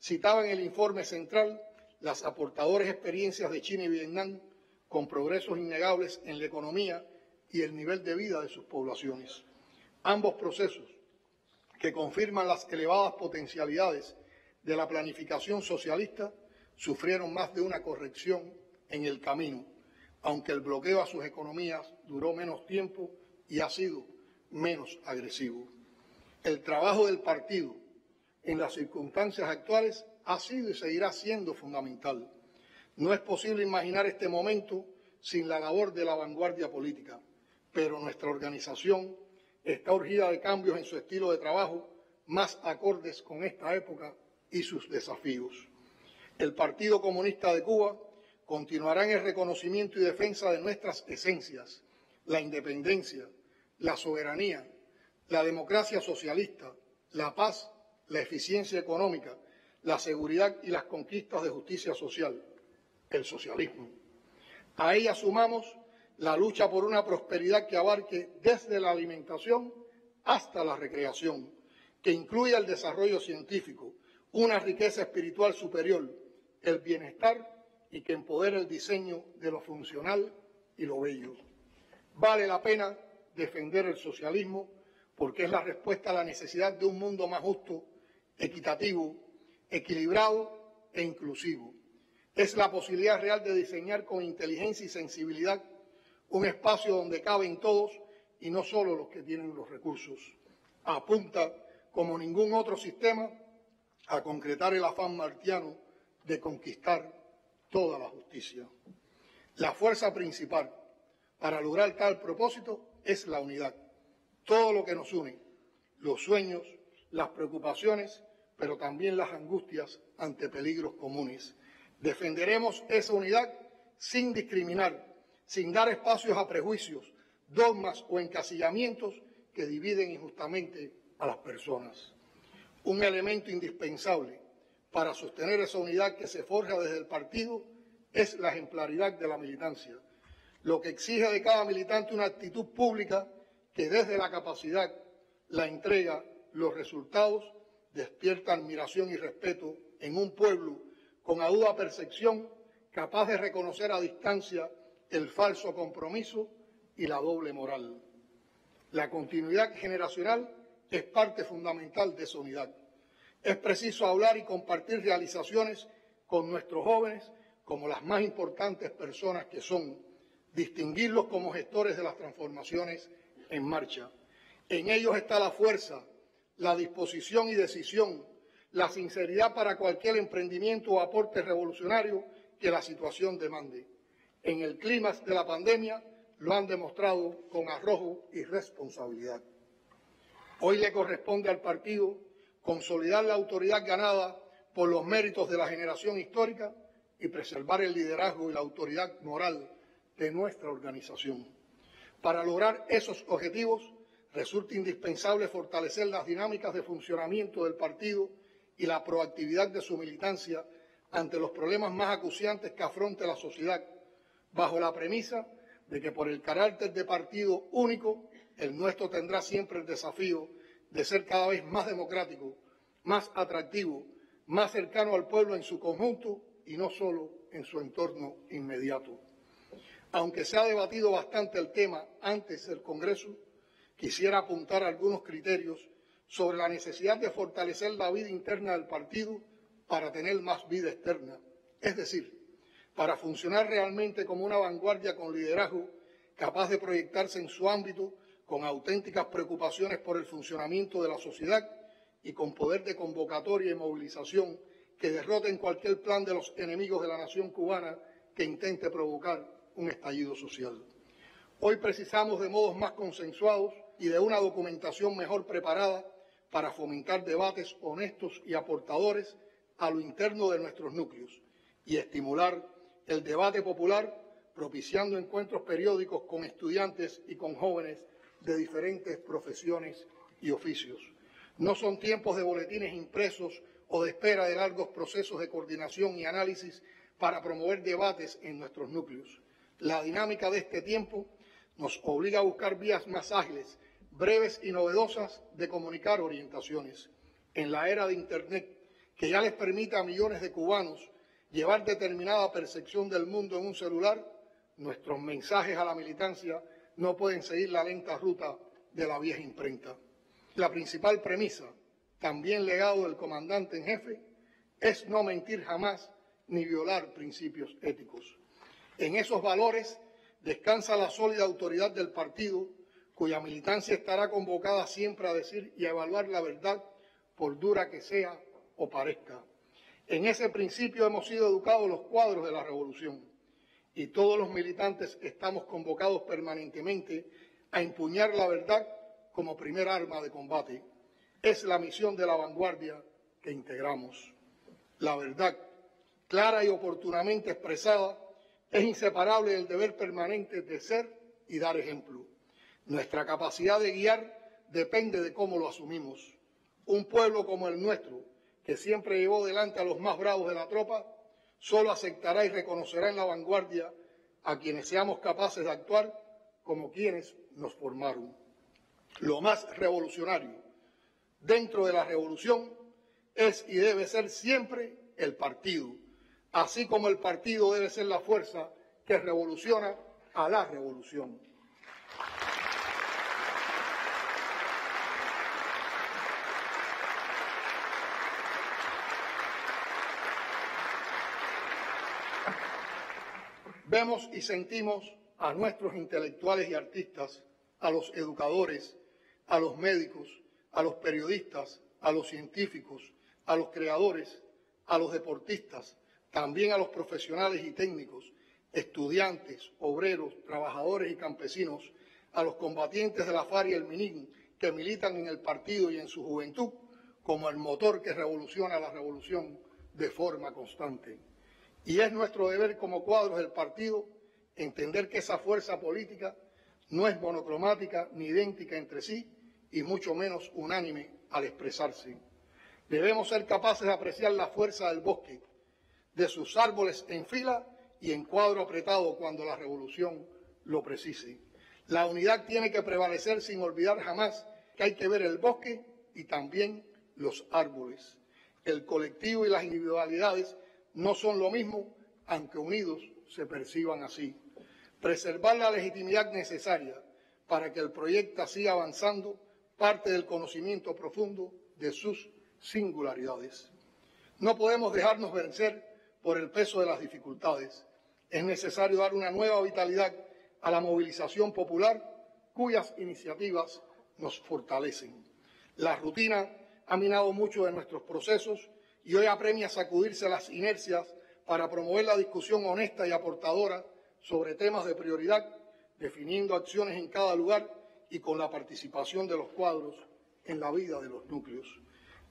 citaba en el informe central las aportadoras experiencias de China y Vietnam con progresos innegables en la economía y el nivel de vida de sus poblaciones. Ambos procesos que confirman las elevadas potencialidades de la planificación socialista sufrieron más de una corrección en el camino, aunque el bloqueo a sus economías duró menos tiempo y ha sido menos agresivo. El trabajo del partido en las circunstancias actuales ha sido y seguirá siendo fundamental. No es posible imaginar este momento sin la labor de la vanguardia política, pero nuestra organización está urgida de cambios en su estilo de trabajo más acordes con esta época y sus desafíos. El Partido Comunista de Cuba continuará en el reconocimiento y defensa de nuestras esencias, la independencia, la soberanía, la democracia socialista, la paz, la eficiencia económica, la seguridad y las conquistas de justicia social, el socialismo. A ella sumamos la lucha por una prosperidad que abarque desde la alimentación hasta la recreación, que incluya el desarrollo científico, una riqueza espiritual superior, el bienestar y que empodere el diseño de lo funcional y lo bello. Vale la pena defender el socialismo porque es la respuesta a la necesidad de un mundo más justo, equitativo, equilibrado e inclusivo. Es la posibilidad real de diseñar con inteligencia y sensibilidad un espacio donde caben todos y no solo los que tienen los recursos. Apunta, como ningún otro sistema, a concretar el afán martiano de conquistar toda la justicia. La fuerza principal para lograr tal propósito es la unidad. Todo lo que nos une, los sueños, las preocupaciones, pero también las angustias ante peligros comunes. Defenderemos esa unidad sin discriminar, sin dar espacios a prejuicios, dogmas o encasillamientos que dividen injustamente a las personas. Un elemento indispensable para sostener esa unidad que se forja desde el partido es la ejemplaridad de la militancia, lo que exige de cada militante una actitud pública que desde la capacidad, la entrega, los resultados, despierta admiración y respeto en un pueblo con aguda percepción capaz de reconocer a distancia el falso compromiso y la doble moral. La continuidad generacional es parte fundamental de esa unidad. Es preciso hablar y compartir realizaciones con nuestros jóvenes como las más importantes personas que son, distinguirlos como gestores de las transformaciones en marcha. En ellos está la fuerza, la disposición y decisión, la sinceridad para cualquier emprendimiento o aporte revolucionario que la situación demande. En el clima de la pandemia lo han demostrado con arrojo y responsabilidad. Hoy le corresponde al partido consolidar la autoridad ganada por los méritos de la generación histórica y preservar el liderazgo y la autoridad moral de nuestra organización. Para lograr esos objetivos resulta indispensable fortalecer las dinámicas de funcionamiento del partido y la proactividad de su militancia ante los problemas más acuciantes que afronta la sociedad, bajo la premisa de que por el carácter de partido único, el nuestro tendrá siempre el desafío de ser cada vez más democrático, más atractivo, más cercano al pueblo en su conjunto y no solo en su entorno inmediato. Aunque se ha debatido bastante el tema antes del Congreso, quisiera apuntar algunos criterios sobre la necesidad de fortalecer la vida interna del partido para tener más vida externa, es decir, para funcionar realmente como una vanguardia con liderazgo capaz de proyectarse en su ámbito con auténticas preocupaciones por el funcionamiento de la sociedad y con poder de convocatoria y movilización que derroten cualquier plan de los enemigos de la nación cubana que intente provocar un estallido social. Hoy precisamos de modos más consensuados y de una documentación mejor preparada para fomentar debates honestos y aportadores a lo interno de nuestros núcleos y estimular el debate popular propiciando encuentros periódicos con estudiantes y con jóvenes de diferentes profesiones y oficios. No son tiempos de boletines impresos o de espera de largos procesos de coordinación y análisis para promover debates en nuestros núcleos. La dinámica de este tiempo nos obliga a buscar vías más ágiles, breves y novedosas de comunicar orientaciones. En la era de Internet, que ya les permite a millones de cubanos llevar determinada percepción del mundo en un celular, nuestros mensajes a la militancia no pueden seguir la lenta ruta de la vieja imprenta. La principal premisa, también legado del comandante en jefe, es no mentir jamás ni violar principios éticos. En esos valores descansa la sólida autoridad del partido, cuya militancia estará convocada siempre a decir y a evaluar la verdad, por dura que sea o parezca. En ese principio hemos sido educados los cuadros de la revolución, y todos los militantes estamos convocados permanentemente a empuñar la verdad como primer arma de combate. Es la misión de la vanguardia que integramos. La verdad, clara y oportunamente expresada, es inseparable del deber permanente de ser y dar ejemplo. Nuestra capacidad de guiar depende de cómo lo asumimos. Un pueblo como el nuestro, que siempre llevó delante a los más bravos de la tropa, solo aceptará y reconocerá en la vanguardia a quienes seamos capaces de actuar como quienes nos formaron. Lo más revolucionario dentro de la revolución es y debe ser siempre el partido, así como el partido debe ser la fuerza que revoluciona a la revolución. Vemos y sentimos a nuestros intelectuales y artistas, a los educadores, a los médicos, a los periodistas, a los científicos, a los creadores, a los deportistas, también a los profesionales y técnicos, estudiantes, obreros, trabajadores y campesinos, a los combatientes de la FARC y el MININ que militan en el partido y en su juventud como el motor que revoluciona la revolución de forma constante. Y es nuestro deber como cuadros del partido entender que esa fuerza política no es monocromática ni idéntica entre sí y mucho menos unánime al expresarse. Debemos ser capaces de apreciar la fuerza del bosque, de sus árboles en fila y en cuadro apretado cuando la revolución lo precise. La unidad tiene que prevalecer sin olvidar jamás que hay que ver el bosque y también los árboles. El colectivo y las individualidades no son lo mismo, aunque unidos se perciban así. Preservar la legitimidad necesaria para que el proyecto siga avanzando parte del conocimiento profundo de sus singularidades. No podemos dejarnos vencer por el peso de las dificultades. Es necesario dar una nueva vitalidad a la movilización popular, cuyas iniciativas nos fortalecen. La rutina ha minado mucho de nuestros procesos y hoy apremia sacudirse las inercias para promover la discusión honesta y aportadora sobre temas de prioridad, definiendo acciones en cada lugar y con la participación de los cuadros en la vida de los núcleos.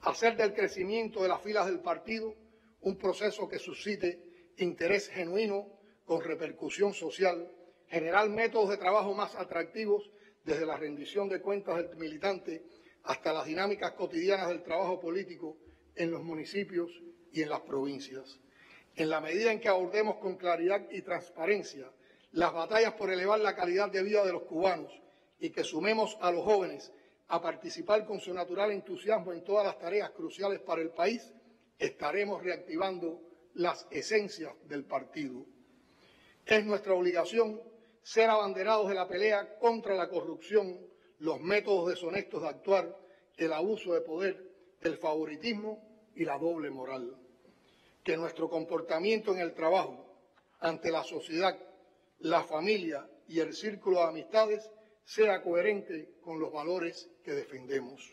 Hacer del crecimiento de las filas del partido un proceso que suscite interés genuino con repercusión social, generar métodos de trabajo más atractivos desde la rendición de cuentas del militante hasta las dinámicas cotidianas del trabajo político en los municipios y en las provincias. En la medida en que abordemos con claridad y transparencia las batallas por elevar la calidad de vida de los cubanos y que sumemos a los jóvenes a participar con su natural entusiasmo en todas las tareas cruciales para el país, estaremos reactivando las esencias del partido. Es nuestra obligación ser abanderados de la pelea contra la corrupción, los métodos deshonestos de actuar, el abuso de poder, el favoritismo y la doble moral. Que nuestro comportamiento en el trabajo, ante la sociedad, la familia y el círculo de amistades sea coherente con los valores que defendemos.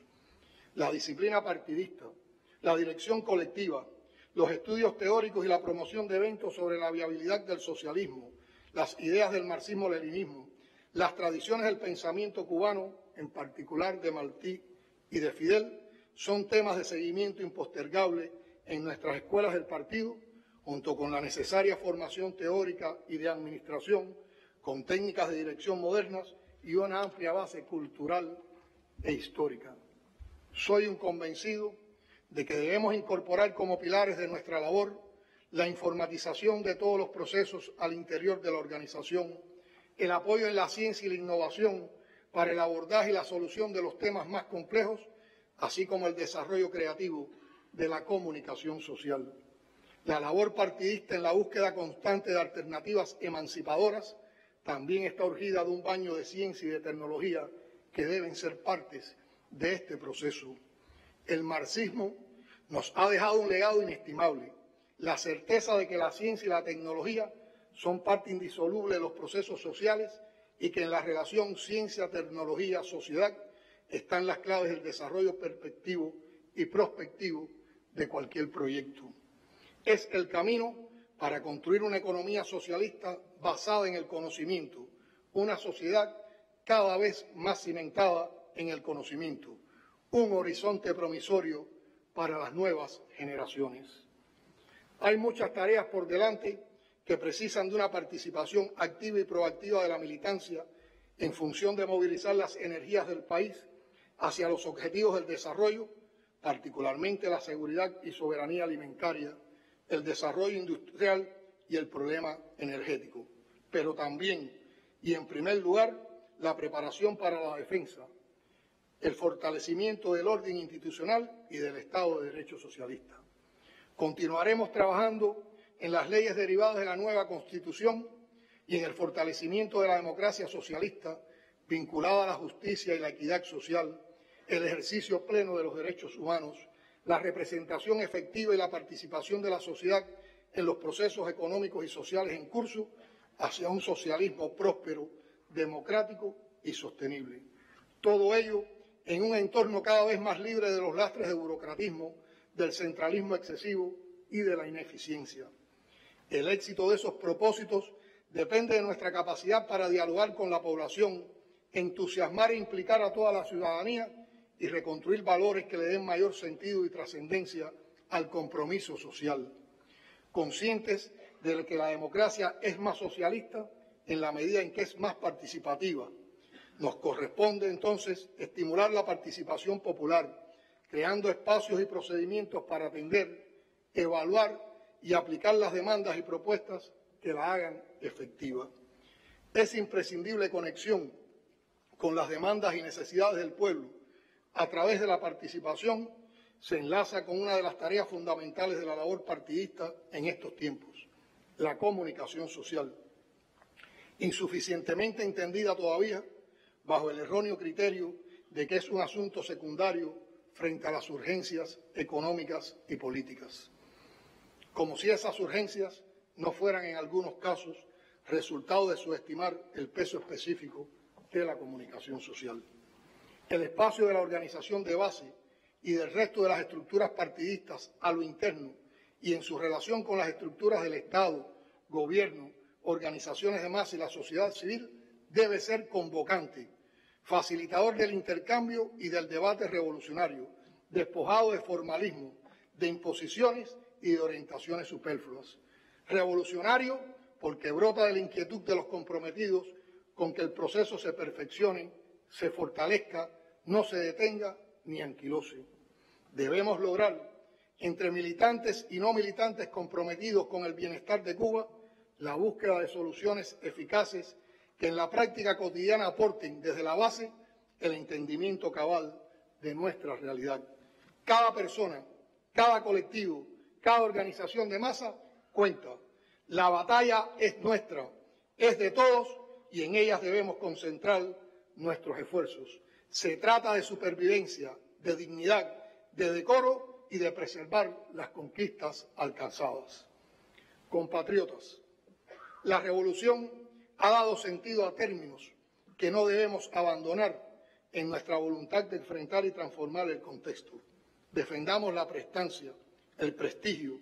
La disciplina partidista, la dirección colectiva, los estudios teóricos y la promoción de eventos sobre la viabilidad del socialismo, las ideas del marxismo-leninismo, las tradiciones del pensamiento cubano, en particular de Martí y de Fidel, son temas de seguimiento impostergable en nuestras escuelas del partido, junto con la necesaria formación teórica y de administración, con técnicas de dirección modernas y una amplia base cultural e histórica. Soy un convencido de que debemos incorporar como pilares de nuestra labor la informatización de todos los procesos al interior de la organización, el apoyo en la ciencia y la innovación para el abordaje y la solución de los temas más complejos, así como el desarrollo creativo de la comunicación social. La labor partidista en la búsqueda constante de alternativas emancipadoras también está urgida de un baño de ciencia y de tecnología que deben ser partes de este proceso. El marxismo nos ha dejado un legado inestimable, la certeza de que la ciencia y la tecnología son parte indisoluble de los procesos sociales y que en la relación ciencia-tecnología-sociedad están las claves del desarrollo perspectivo y prospectivo de cualquier proyecto. Es el camino para construir una economía socialista basada en el conocimiento, una sociedad cada vez más cimentada en el conocimiento, un horizonte promisorio para las nuevas generaciones. Hay muchas tareas por delante que precisan de una participación activa y proactiva de la militancia en función de movilizar las energías del país hacia los objetivos del desarrollo, particularmente la seguridad y soberanía alimentaria, el desarrollo industrial y el problema energético. Pero también, y en primer lugar, la preparación para la defensa, el fortalecimiento del orden institucional y del Estado de Derecho socialista. Continuaremos trabajando en las leyes derivadas de la nueva Constitución y en el fortalecimiento de la democracia socialista vinculada a la justicia y la equidad social, el ejercicio pleno de los derechos humanos, la representación efectiva y la participación de la sociedad en los procesos económicos y sociales en curso hacia un socialismo próspero, democrático y sostenible. Todo ello en un entorno cada vez más libre de los lastres de burocratismo, del centralismo excesivo y de la ineficiencia. El éxito de esos propósitos depende de nuestra capacidad para dialogar con la población, entusiasmar e implicar a toda la ciudadanía y reconstruir valores que le den mayor sentido y trascendencia al compromiso social. Conscientes de que la democracia es más socialista en la medida en que es más participativa, nos corresponde entonces estimular la participación popular, creando espacios y procedimientos para atender, evaluar y aplicar las demandas y propuestas que la hagan efectiva. Es imprescindible conexión con las demandas y necesidades del pueblo. A través de la participación se enlaza con una de las tareas fundamentales de la labor partidista en estos tiempos, la comunicación social. Insuficientemente entendida todavía, bajo el erróneo criterio de que es un asunto secundario frente a las urgencias económicas y políticas. Como si esas urgencias no fueran en algunos casos resultado de subestimar el peso específico de la comunicación social. El espacio de la organización de base y del resto de las estructuras partidistas a lo interno y en su relación con las estructuras del Estado, gobierno, organizaciones de masa y la sociedad civil debe ser convocante, facilitador del intercambio y del debate revolucionario, despojado de formalismo, de imposiciones y de orientaciones superfluas. Revolucionario porque brota de la inquietud de los comprometidos con que el proceso se perfeccione, se fortalezca, no se detenga ni anquilose. Debemos lograr, entre militantes y no militantes comprometidos con el bienestar de Cuba, la búsqueda de soluciones eficaces que en la práctica cotidiana aporten desde la base el entendimiento cabal de nuestra realidad. Cada persona, cada colectivo, cada organización de masa cuenta. La batalla es nuestra, es de todos y en ellas debemos concentrar nuestros esfuerzos. Se trata de supervivencia, de dignidad, de decoro y de preservar las conquistas alcanzadas. Compatriotas, la revolución ha dado sentido a términos que no debemos abandonar en nuestra voluntad de enfrentar y transformar el contexto. Defendamos la prestancia, el prestigio,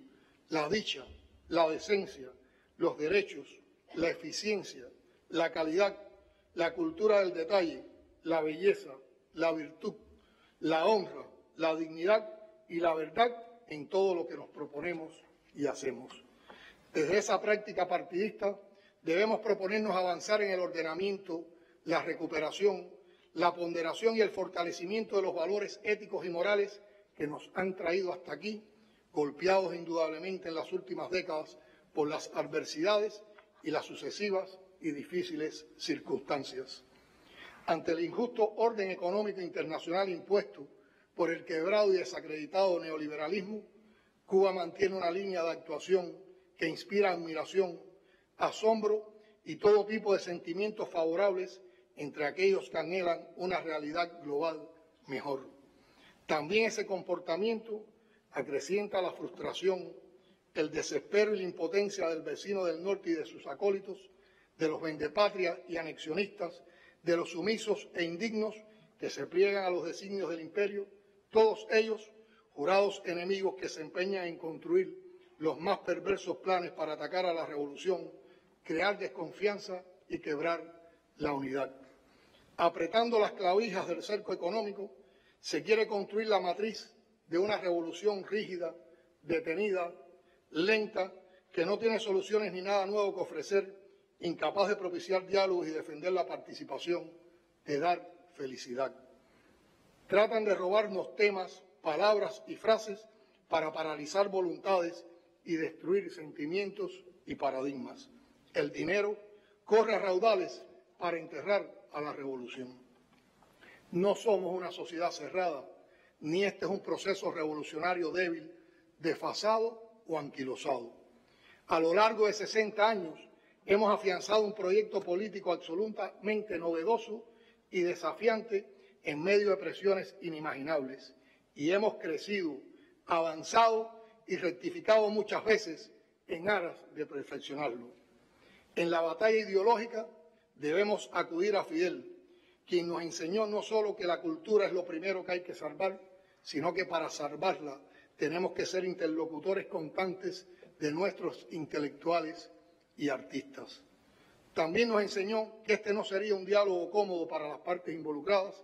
la dicha, la decencia, los derechos, la eficiencia, la calidad, la cultura del detalle, la belleza, la virtud, la honra, la dignidad y la verdad en todo lo que nos proponemos y hacemos. Desde esa práctica partidista, debemos proponernos avanzar en el ordenamiento, la recuperación, la ponderación y el fortalecimiento de los valores éticos y morales que nos han traído hasta aquí, golpeados indudablemente en las últimas décadas por las adversidades y las sucesivas y difíciles circunstancias. Ante el injusto orden económico internacional impuesto por el quebrado y desacreditado neoliberalismo, Cuba mantiene una línea de actuación que inspira admiración, asombro y todo tipo de sentimientos favorables entre aquellos que anhelan una realidad global mejor. También ese comportamiento acrecienta la frustración, el desespero y la impotencia del vecino del norte y de sus acólitos, de los vendepatrias y anexionistas, de los sumisos e indignos que se pliegan a los designios del imperio, todos ellos jurados enemigos que se empeñan en construir los más perversos planes para atacar a la revolución, crear desconfianza y quebrar la unidad. Apretando las clavijas del cerco económico, se quiere construir la matriz de una revolución rígida, detenida, lenta, que no tiene soluciones ni nada nuevo que ofrecer, incapaz de propiciar diálogos y defender la participación, de dar felicidad. Tratan de robarnos temas, palabras y frases para paralizar voluntades y destruir sentimientos y paradigmas. El dinero corre a raudales para enterrar a la revolución. No somos una sociedad cerrada, ni este es un proceso revolucionario débil, desfasado o anquilosado. A lo largo de 60 años hemos afianzado un proyecto político absolutamente novedoso y desafiante en medio de presiones inimaginables, y hemos crecido, avanzado y rectificado muchas veces en aras de perfeccionarlo. En la batalla ideológica debemos acudir a Fidel, quien nos enseñó no solo que la cultura es lo primero que hay que salvar, sino que para salvarla tenemos que ser interlocutores constantes de nuestros intelectuales y artistas. También nos enseñó que este no sería un diálogo cómodo para las partes involucradas,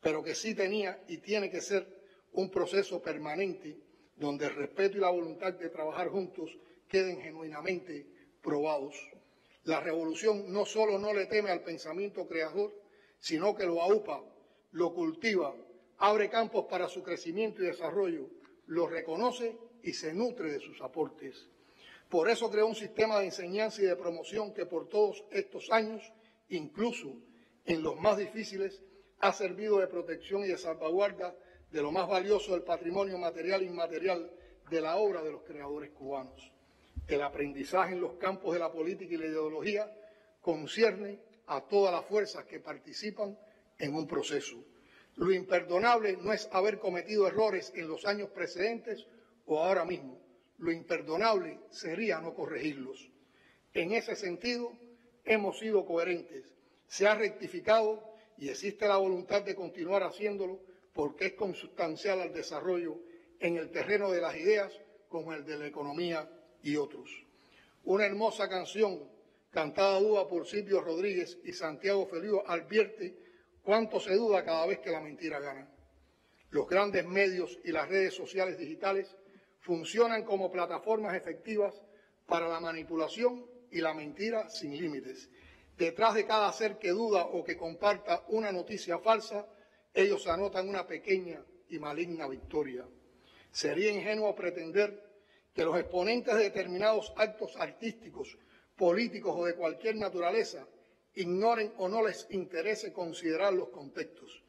pero que sí tenía y tiene que ser un proceso permanente donde el respeto y la voluntad de trabajar juntos queden genuinamente probados. La revolución no solo no le teme al pensamiento creador, sino que lo aupa, lo cultiva, abre campos para su crecimiento y desarrollo, lo reconoce y se nutre de sus aportes. Por eso creó un sistema de enseñanza y de promoción que por todos estos años, incluso en los más difíciles, ha servido de protección y de salvaguarda de lo más valioso del patrimonio material e inmaterial de la obra de los creadores cubanos. El aprendizaje en los campos de la política y la ideología concierne a todas las fuerzas que participan en un proceso. Lo imperdonable no es haber cometido errores en los años precedentes o ahora mismo. Lo imperdonable sería no corregirlos. En ese sentido, hemos sido coherentes. Se ha rectificado y existe la voluntad de continuar haciéndolo porque es consustancial al desarrollo en el terreno de las ideas como el de la economía y otros. Una hermosa canción cantada a duda por Silvio Rodríguez y Santiago Feliu advierte cuánto se duda cada vez que la mentira gana. Los grandes medios y las redes sociales digitales funcionan como plataformas efectivas para la manipulación y la mentira sin límites. Detrás de cada ser que duda o que comparta una noticia falsa, ellos anotan una pequeña y maligna victoria. Sería ingenuo pretender que los exponentes de determinados actos artísticos, políticos o de cualquier naturaleza ignoren o no les interese considerar los contextos,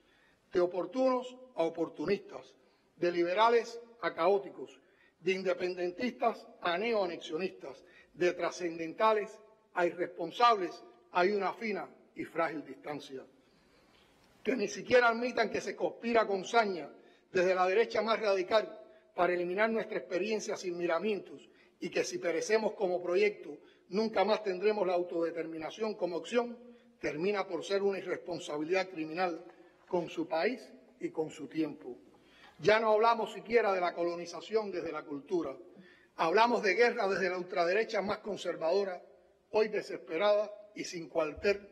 de oportunos a oportunistas, de liberales a caóticos, de independentistas a neoanexionistas, de trascendentales a irresponsables. Hay una fina y frágil distancia. Que ni siquiera admitan que se conspira con saña desde la derecha más radical para eliminar nuestra experiencia sin miramientos y que si perecemos como proyecto nunca más tendremos la autodeterminación como opción, termina por ser una irresponsabilidad criminal con su país y con su tiempo. Ya no hablamos siquiera de la colonización desde la cultura. Hablamos de guerra desde la ultraderecha más conservadora, hoy desesperada y sin cuartel,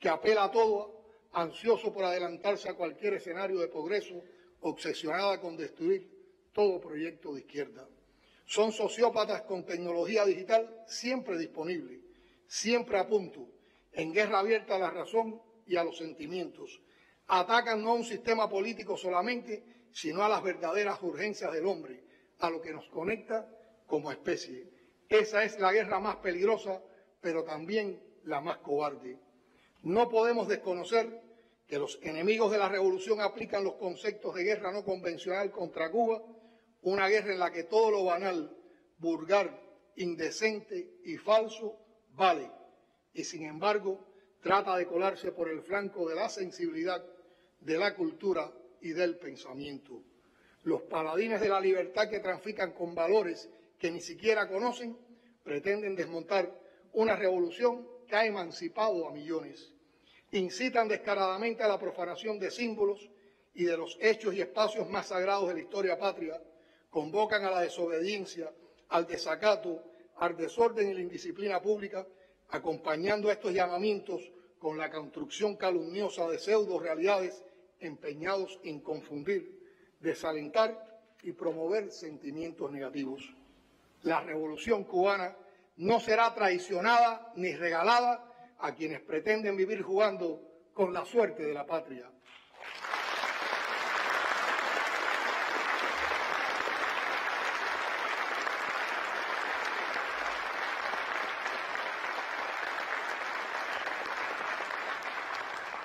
que apela a todo, ansioso por adelantarse a cualquier escenario de progreso, obsesionada con destruir todo proyecto de izquierda. Son sociópatas con tecnología digital siempre disponible, siempre a punto, en guerra abierta a la razón y a los sentimientos. Atacan no a un sistema político solamente, sino a las verdaderas urgencias del hombre, a lo que nos conecta como especie. Esa es la guerra más peligrosa, pero también la más cobarde. No podemos desconocer que los enemigos de la revolución aplican los conceptos de guerra no convencional contra Cuba, una guerra en la que todo lo banal, vulgar, indecente y falso vale, y sin embargo trata de colarse por el flanco de la sensibilidad, de la cultura y del pensamiento. Los paladines de la libertad que trafican con valores que ni siquiera conocen pretenden desmontar una revolución que ha emancipado a millones. Incitan descaradamente a la profanación de símbolos y de los hechos y espacios más sagrados de la historia patria, convocan a la desobediencia, al desacato, al desorden y la indisciplina pública, acompañando estos llamamientos con la construcción calumniosa de pseudo realidades empeñados en confundir, desalentar y promover sentimientos negativos. La revolución cubana no será traicionada ni regalada a quienes pretenden vivir jugando con la suerte de la patria.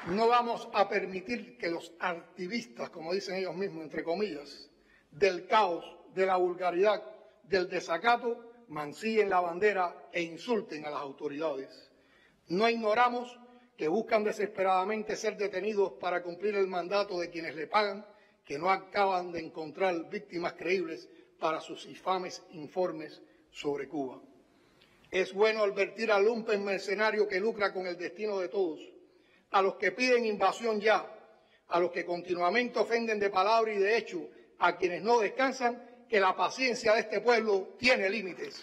No vamos a permitir que los activistas, como dicen ellos mismos, entre comillas, del caos, de la vulgaridad, del desacato, mancillen la bandera e insulten a las autoridades. No ignoramos que buscan desesperadamente ser detenidos para cumplir el mandato de quienes le pagan, que no acaban de encontrar víctimas creíbles para sus infames informes sobre Cuba. Es bueno advertir al lumpen mercenario que lucra con el destino de todos, a los que piden invasión ya, a los que continuamente ofenden de palabra y de hecho, a quienes no descansan, que la paciencia de este pueblo tiene límites.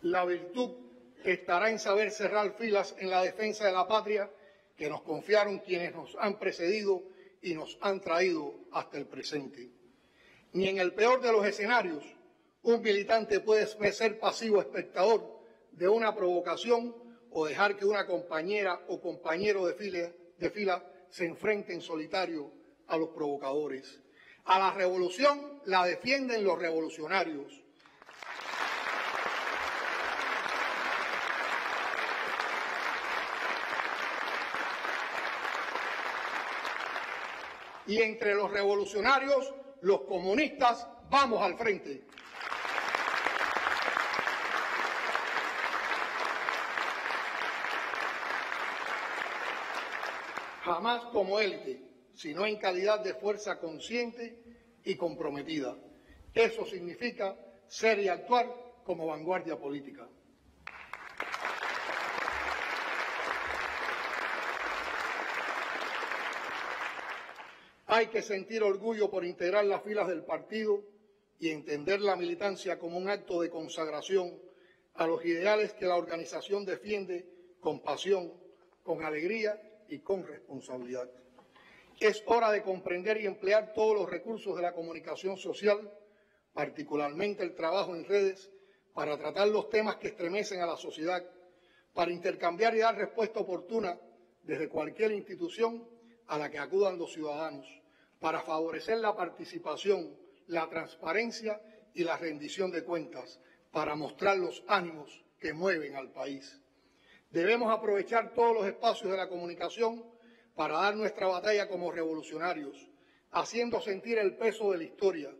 La virtud estará en saber cerrar filas en la defensa de la patria que nos confiaron quienes nos han precedido y nos han traído hasta el presente. Ni en el peor de los escenarios un militante puede ser pasivo espectador de una provocación o dejar que una compañera o compañero de fila se enfrente en solitario a los provocadores. A la revolución la defienden los revolucionarios. Y entre los revolucionarios, los comunistas, vamos al frente. Jamás como élite, sino en calidad de fuerza consciente y comprometida. Eso significa ser y actuar como vanguardia política. Hay que sentir orgullo por integrar las filas del partido y entender la militancia como un acto de consagración a los ideales que la organización defiende con pasión, con alegría y con responsabilidad. Es hora de comprender y emplear todos los recursos de la comunicación social, particularmente el trabajo en redes, para tratar los temas que estremecen a la sociedad, para intercambiar y dar respuesta oportuna desde cualquier institución a la que acudan los ciudadanos, para favorecer la participación, la transparencia y la rendición de cuentas, para mostrar los ánimos que mueven al país. Debemos aprovechar todos los espacios de la comunicación para dar nuestra batalla como revolucionarios, haciendo sentir el peso de la historia,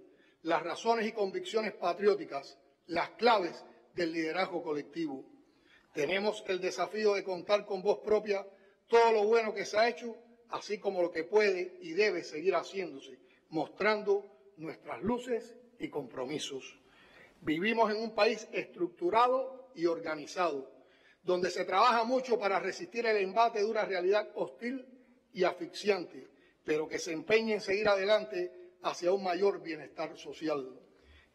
las razones y convicciones patrióticas, las claves del liderazgo colectivo. Tenemos el desafío de contar con voz propia todo lo bueno que se ha hecho, así como lo que puede y debe seguir haciéndose, mostrando nuestras luces y compromisos. Vivimos en un país estructurado y organizado, donde se trabaja mucho para resistir el embate de una realidad hostil y asfixiante, pero que se empeña en seguir adelante hacia un mayor bienestar social.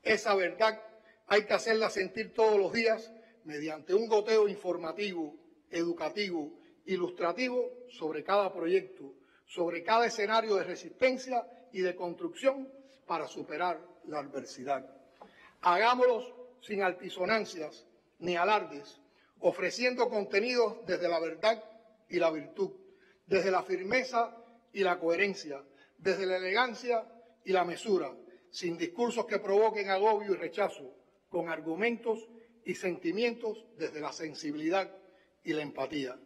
Esa verdad hay que hacerla sentir todos los días mediante un goteo informativo, educativo, ilustrativo sobre cada proyecto, sobre cada escenario de resistencia y de construcción para superar la adversidad. Hagámoslos sin altisonancias ni alardes, ofreciendo contenidos desde la verdad y la virtud, desde la firmeza y la coherencia, desde la elegancia y la mesura, sin discursos que provoquen agobio y rechazo, con argumentos y sentimientos desde la sensibilidad y la empatía,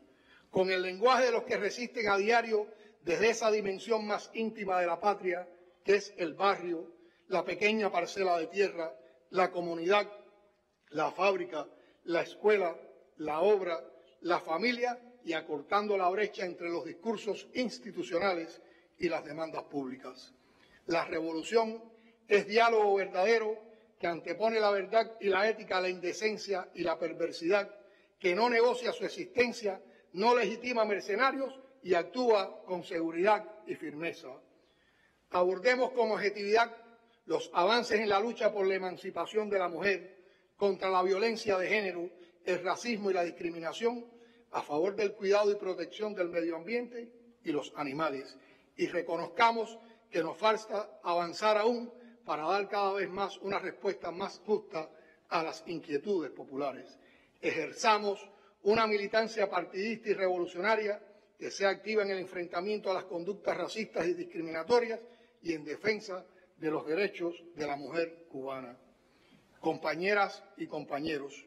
con el lenguaje de los que resisten a diario desde esa dimensión más íntima de la patria, que es el barrio, la pequeña parcela de tierra, la comunidad, la fábrica, la escuela, la obra, la familia, y acortando la brecha entre los discursos institucionales y las demandas públicas. La revolución es diálogo verdadero que antepone la verdad y la ética a la indecencia y la perversidad, que no negocia su existencia, no legitima mercenarios y actúa con seguridad y firmeza. Abordemos con objetividad los avances en la lucha por la emancipación de la mujer, contra la violencia de género, el racismo y la discriminación, a favor del cuidado y protección del medio ambiente y los animales. Y reconozcamos que nos falta avanzar aún para dar cada vez más una respuesta más justa a las inquietudes populares. Ejerzamos una militancia partidista y revolucionaria que sea activa en el enfrentamiento a las conductas racistas y discriminatorias y en defensa de los derechos de la mujer cubana. Compañeras y compañeros,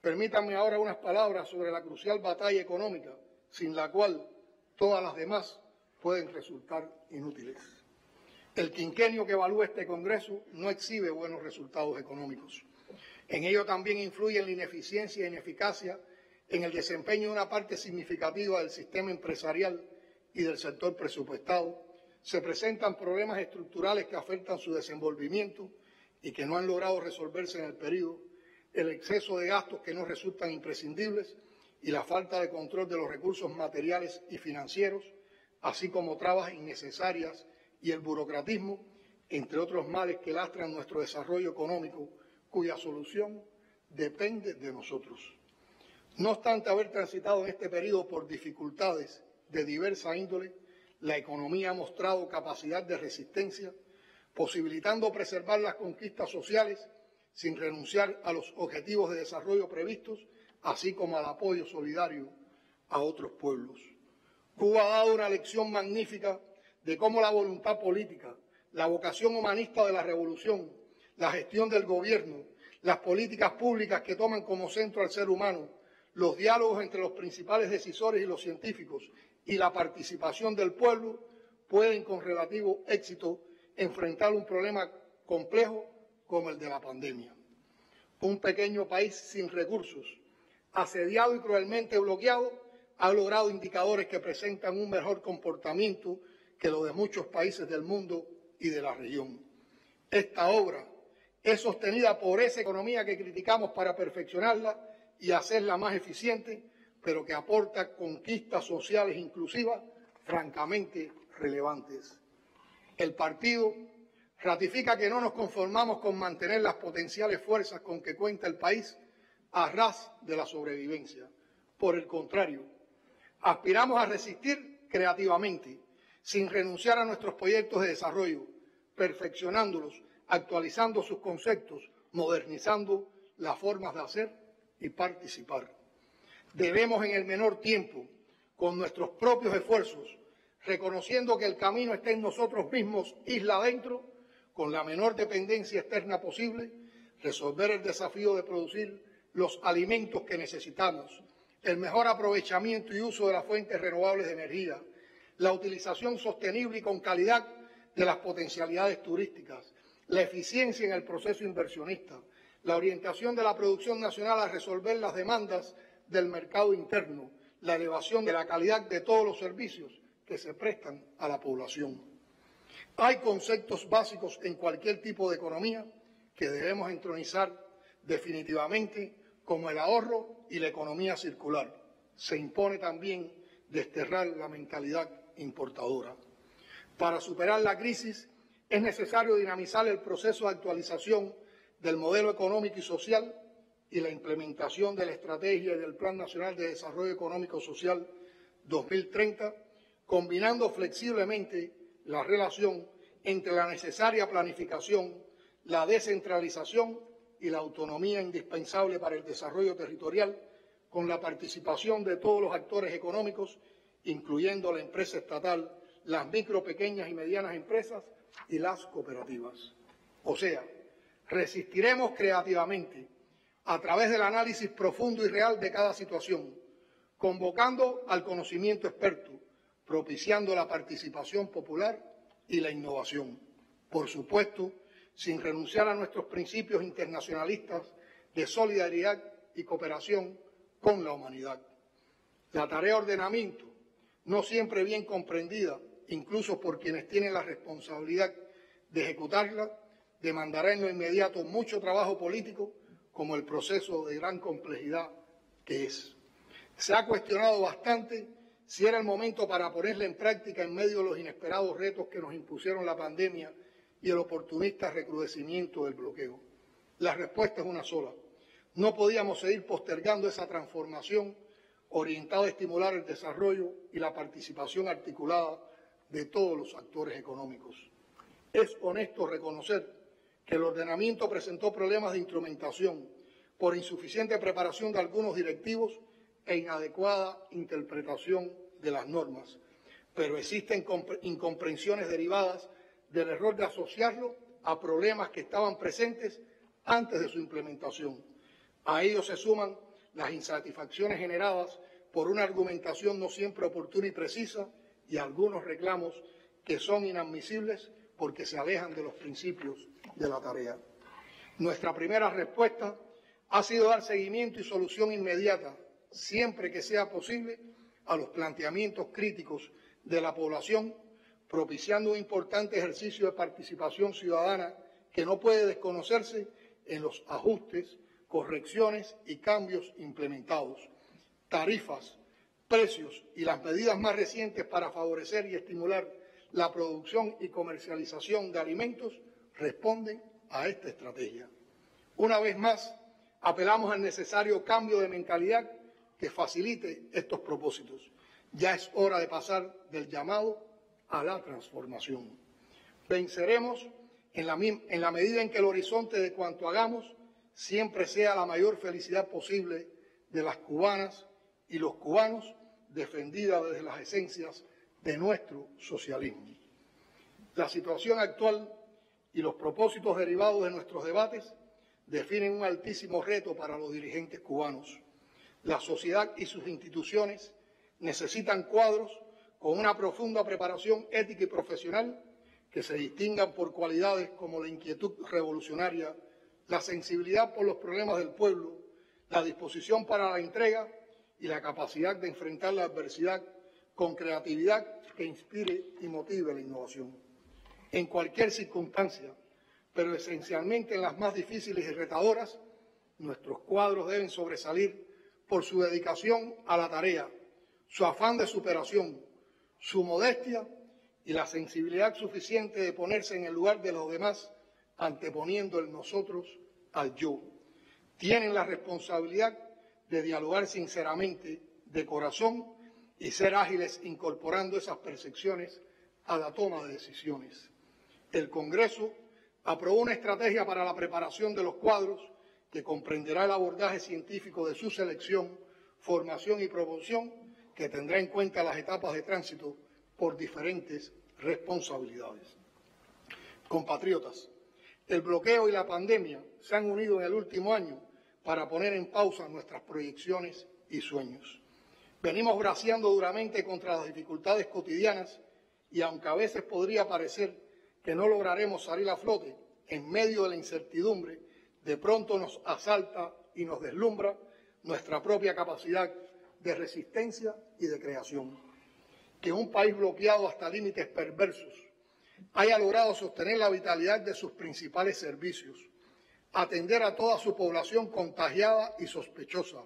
permítanme ahora unas palabras sobre la crucial batalla económica, sin la cual todas las demás pueden resultar inútiles. El quinquenio que evalúa este Congreso no exhibe buenos resultados económicos. En ello también influyen la ineficiencia e ineficacia en el desempeño de una parte significativa del sistema empresarial y del sector presupuestado. Se presentan problemas estructurales que afectan su desenvolvimiento y que no han logrado resolverse en el periodo, el exceso de gastos que no resultan imprescindibles y la falta de control de los recursos materiales y financieros, así como trabas innecesarias y el burocratismo, entre otros males que lastran nuestro desarrollo económico, cuya solución depende de nosotros. No obstante haber transitado en este periodo por dificultades de diversa índole, la economía ha mostrado capacidad de resistencia, posibilitando preservar las conquistas sociales sin renunciar a los objetivos de desarrollo previstos, así como al apoyo solidario a otros pueblos. Cuba ha dado una lección magnífica de cómo la voluntad política, la vocación humanista de la revolución, la gestión del gobierno, las políticas públicas que toman como centro al ser humano, los diálogos entre los principales decisores y los científicos y la participación del pueblo pueden con relativo éxito enfrentar un problema complejo como el de la pandemia. Un pequeño país sin recursos, asediado y cruelmente bloqueado, ha logrado indicadores que presentan un mejor comportamiento que lo de muchos países del mundo y de la región. Esta obra es sostenida por esa economía que criticamos para perfeccionarla y hacerla más eficiente, pero que aporta conquistas sociales inclusivas francamente relevantes. El partido ratifica que no nos conformamos con mantener las potenciales fuerzas con que cuenta el país a ras de la sobrevivencia. Por el contrario, aspiramos a resistir creativamente, sin renunciar a nuestros proyectos de desarrollo, perfeccionándolos, actualizando sus conceptos, modernizando las formas de hacer y participar. Debemos en el menor tiempo, con nuestros propios esfuerzos, reconociendo que el camino está en nosotros mismos, isla adentro, con la menor dependencia externa posible, resolver el desafío de producir los alimentos que necesitamos, el mejor aprovechamiento y uso de las fuentes renovables de energía, la utilización sostenible y con calidad de las potencialidades turísticas, la eficiencia en el proceso inversionista, la orientación de la producción nacional a resolver las demandas del mercado interno, la elevación de la calidad de todos los servicios que se prestan a la población. Hay conceptos básicos en cualquier tipo de economía que debemos entronizar definitivamente, como el ahorro y la economía circular. Se impone también desterrar la mentalidad importadora. Para superar la crisis es necesario dinamizar el proceso de actualización del modelo económico y social y la implementación de la estrategia y del Plan Nacional de Desarrollo Económico Social 2030, combinando flexiblemente la relación entre la necesaria planificación, la descentralización y la autonomía indispensable para el desarrollo territorial, con la participación de todos los actores económicos, incluyendo la empresa estatal, las micro, pequeñas y medianas empresas y las cooperativas. O sea, resistiremos creativamente a través del análisis profundo y real de cada situación, convocando al conocimiento experto, propiciando la participación popular y la innovación. Por supuesto, sin renunciar a nuestros principios internacionalistas de solidaridad y cooperación con la humanidad. La tarea de ordenamiento, no siempre bien comprendida, incluso por quienes tienen la responsabilidad de ejecutarla, demandará en lo inmediato mucho trabajo político, como el proceso de gran complejidad que es. Se ha cuestionado bastante si era el momento para ponerla en práctica en medio de los inesperados retos que nos impusieron la pandemia y el oportunista recrudecimiento del bloqueo. La respuesta es una sola. No podíamos seguir postergando esa transformación orientada a estimular el desarrollo y la participación articulada de todos los actores económicos. Es honesto reconocer que el ordenamiento presentó problemas de instrumentación por insuficiente preparación de algunos directivos e inadecuada interpretación de las normas, pero existen incomprensiones derivadas del error de asociarlo a problemas que estaban presentes antes de su implementación. A ello se suman las insatisfacciones generadas por una argumentación no siempre oportuna y precisa y algunos reclamos que son inadmisibles porque se alejan de los principios de la tarea. Nuestra primera respuesta ha sido dar seguimiento y solución inmediata, siempre que sea posible, a los planteamientos críticos de la población, propiciando un importante ejercicio de participación ciudadana que no puede desconocerse en los ajustes, correcciones y cambios implementados, tarifas, precios y las medidas más recientes para favorecer y estimular la producción y comercialización de alimentos responden a esta estrategia. Una vez más, apelamos al necesario cambio de mentalidad que facilite estos propósitos. Ya es hora de pasar del llamado a la transformación. Venceremos en la medida en que el horizonte de cuanto hagamos siempre sea la mayor felicidad posible de las cubanas y los cubanos, defendida desde las esencias de nuestro socialismo. La situación actual y los propósitos derivados de nuestros debates definen un altísimo reto para los dirigentes cubanos. La sociedad y sus instituciones necesitan cuadros con una profunda preparación ética y profesional que se distingan por cualidades como la inquietud revolucionaria, la sensibilidad por los problemas del pueblo, la disposición para la entrega y la capacidad de enfrentar la adversidad con creatividad que inspire y motive la innovación. En cualquier circunstancia, pero esencialmente en las más difíciles y retadoras, nuestros cuadros deben sobresalir por su dedicación a la tarea, su afán de superación, su modestia y la sensibilidad suficiente de ponerse en el lugar de los demás, anteponiendo el nosotros al yo. Tienen la responsabilidad de dialogar sinceramente, de corazón, y ser ágiles incorporando esas percepciones a la toma de decisiones. El Congreso aprobó una estrategia para la preparación de los cuadros que comprenderá el abordaje científico de su selección, formación y promoción, que tendrá en cuenta las etapas de tránsito por diferentes responsabilidades. Compatriotas, el bloqueo y la pandemia se han unido en el último año para poner en pausa nuestras proyecciones y sueños. Venimos braceando duramente contra las dificultades cotidianas y aunque a veces podría parecer que no lograremos salir a flote, en medio de la incertidumbre, de pronto nos asalta y nos deslumbra nuestra propia capacidad de resistencia y de creación. Que un país bloqueado hasta límites perversos haya logrado sostener la vitalidad de sus principales servicios, atender a toda su población contagiada y sospechosa,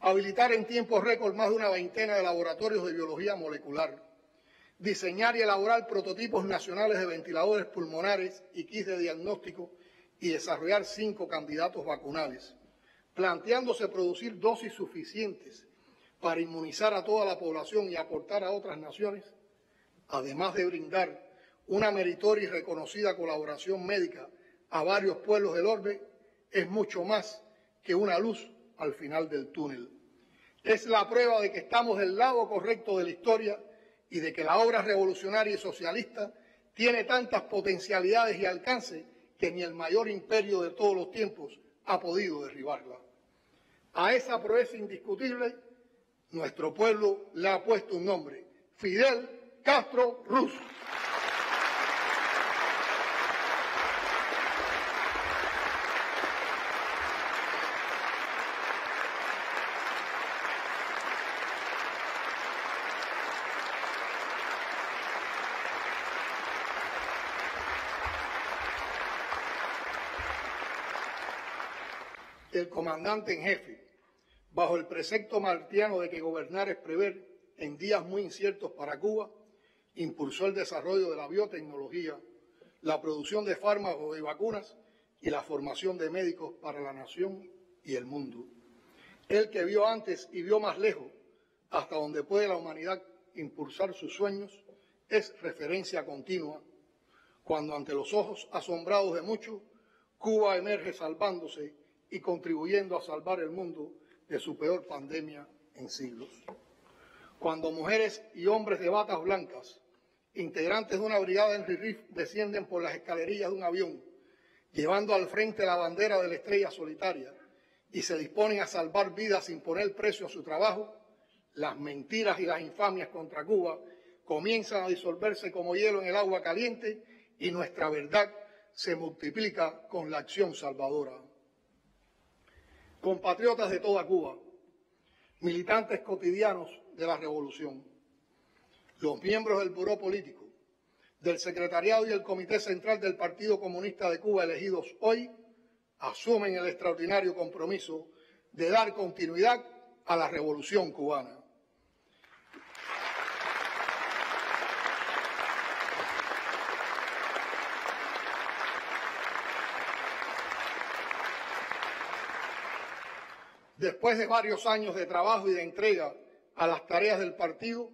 habilitar en tiempo récord más de una veintena de laboratorios de biología molecular, diseñar y elaborar prototipos nacionales de ventiladores pulmonares y kits de diagnóstico y desarrollar 5 candidatos vacunales, planteándose producir dosis suficientes para inmunizar a toda la población y aportar a otras naciones, además de brindar una meritoria y reconocida colaboración médica a varios pueblos del orbe, es mucho más que una luz al final del túnel. Es la prueba de que estamos del lado correcto de la historia y de que la obra revolucionaria y socialista tiene tantas potencialidades y alcance que ni el mayor imperio de todos los tiempos ha podido derribarla. A esa proeza indiscutible, nuestro pueblo le ha puesto un nombre: Fidel Castro Ruz. El comandante en jefe, bajo el precepto martiano de que gobernar es prever en días muy inciertos para Cuba, impulsó el desarrollo de la biotecnología, la producción de fármacos y vacunas y la formación de médicos para la nación y el mundo. Él, que vio antes y vio más lejos, hasta donde puede la humanidad impulsar sus sueños, es referencia continua, cuando ante los ojos asombrados de muchos, Cuba emerge salvándose y contribuyendo a salvar el mundo de su peor pandemia en siglos. Cuando mujeres y hombres de batas blancas, integrantes de una brigada Henry Reeve, descienden por las escalerillas de un avión, llevando al frente la bandera de la estrella solitaria, y se disponen a salvar vidas sin poner precio a su trabajo, las mentiras y las infamias contra Cuba comienzan a disolverse como hielo en el agua caliente, y nuestra verdad se multiplica con la acción salvadora. Compatriotas de toda Cuba, militantes cotidianos de la revolución, los miembros del Buró Político, del Secretariado y el Comité Central del Partido Comunista de Cuba elegidos hoy, asumen el extraordinario compromiso de dar continuidad a la revolución cubana. Después de varios años de trabajo y de entrega a las tareas del partido,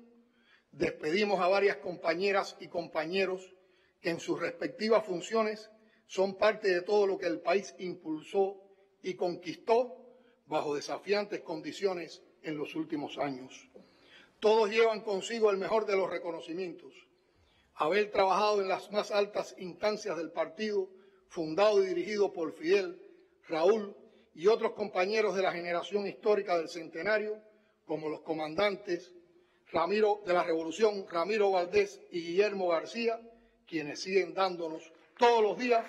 despedimos a varias compañeras y compañeros que en sus respectivas funciones son parte de todo lo que el país impulsó y conquistó bajo desafiantes condiciones en los últimos años. Todos llevan consigo el mejor de los reconocimientos: haber trabajado en las más altas instancias del partido, fundado y dirigido por Fidel, Raúl y otros compañeros de la generación histórica del centenario, como los comandantes Ramiro de la Revolución, Ramiro Valdés y Guillermo García, quienes siguen dándonos todos los días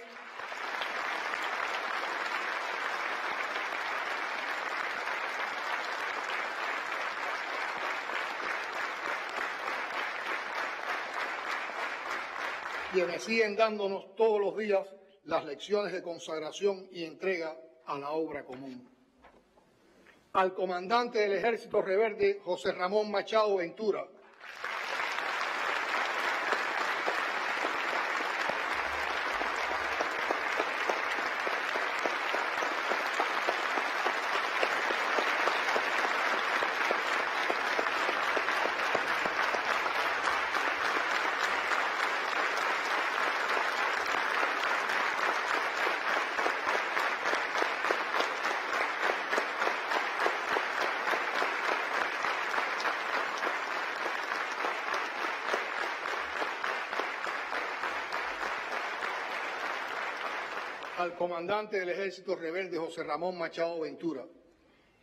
las lecciones de consagración y entrega a la obra común. Al comandante del Ejército Rebelde, José Ramón Machado Ventura, comandante del Ejército Rebelde José Ramón Machado Ventura,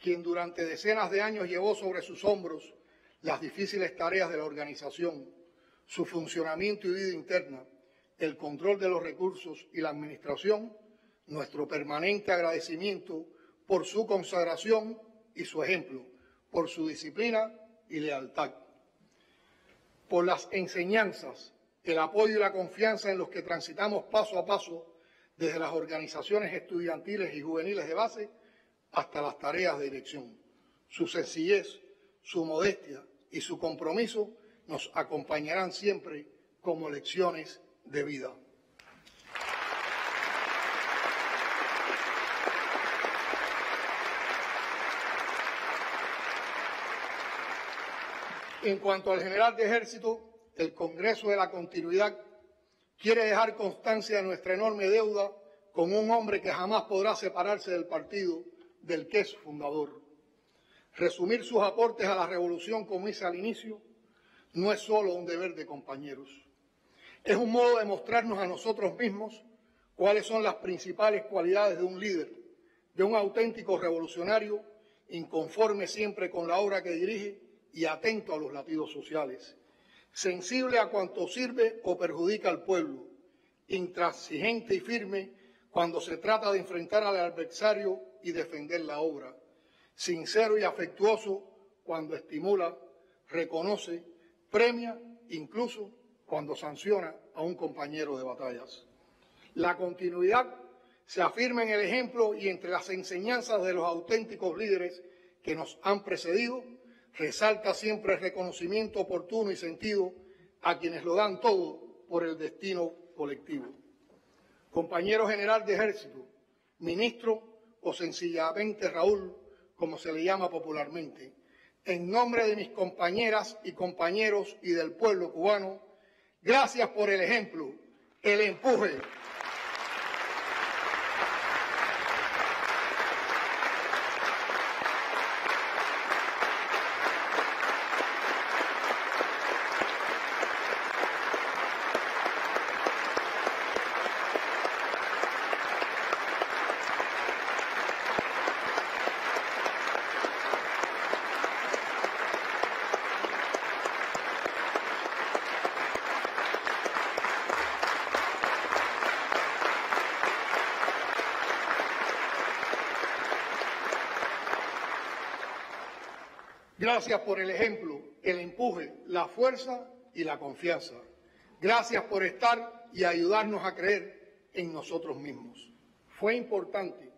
quien durante decenas de años llevó sobre sus hombros las difíciles tareas de la organización, su funcionamiento y vida interna, el control de los recursos y la administración, nuestro permanente agradecimiento por su consagración y su ejemplo, por su disciplina y lealtad, por las enseñanzas, el apoyo y la confianza en los que transitamos paso a paso desde las organizaciones estudiantiles y juveniles de base hasta las tareas de dirección. Su sencillez, su modestia y su compromiso nos acompañarán siempre como lecciones de vida. En cuanto al general de ejército, el Congreso de la Continuidad quiere dejar constancia de nuestra enorme deuda con un hombre que jamás podrá separarse del partido del que es fundador. Resumir sus aportes a la revolución, como hice al inicio, no es solo un deber de compañeros. Es un modo de mostrarnos a nosotros mismos cuáles son las principales cualidades de un líder, de un auténtico revolucionario, inconforme siempre con la obra que dirige y atento a los latidos sociales, sensible a cuanto sirve o perjudica al pueblo, intransigente y firme cuando se trata de enfrentar al adversario y defender la obra, sincero y afectuoso cuando estimula, reconoce, premia, incluso cuando sanciona a un compañero de batallas. La continuidad se afirma en el ejemplo y entre las enseñanzas de los auténticos líderes que nos han precedido, resalta siempre el reconocimiento oportuno y sentido a quienes lo dan todo por el destino colectivo. Compañero general de ejército, ministro o sencillamente Raúl, como se le llama popularmente, en nombre de mis compañeras y compañeros y del pueblo cubano, gracias por el ejemplo, el empuje, gracias por el ejemplo, el empuje, la fuerza y la confianza. Gracias por estar y ayudarnos a creer en nosotros mismos. Fue importante,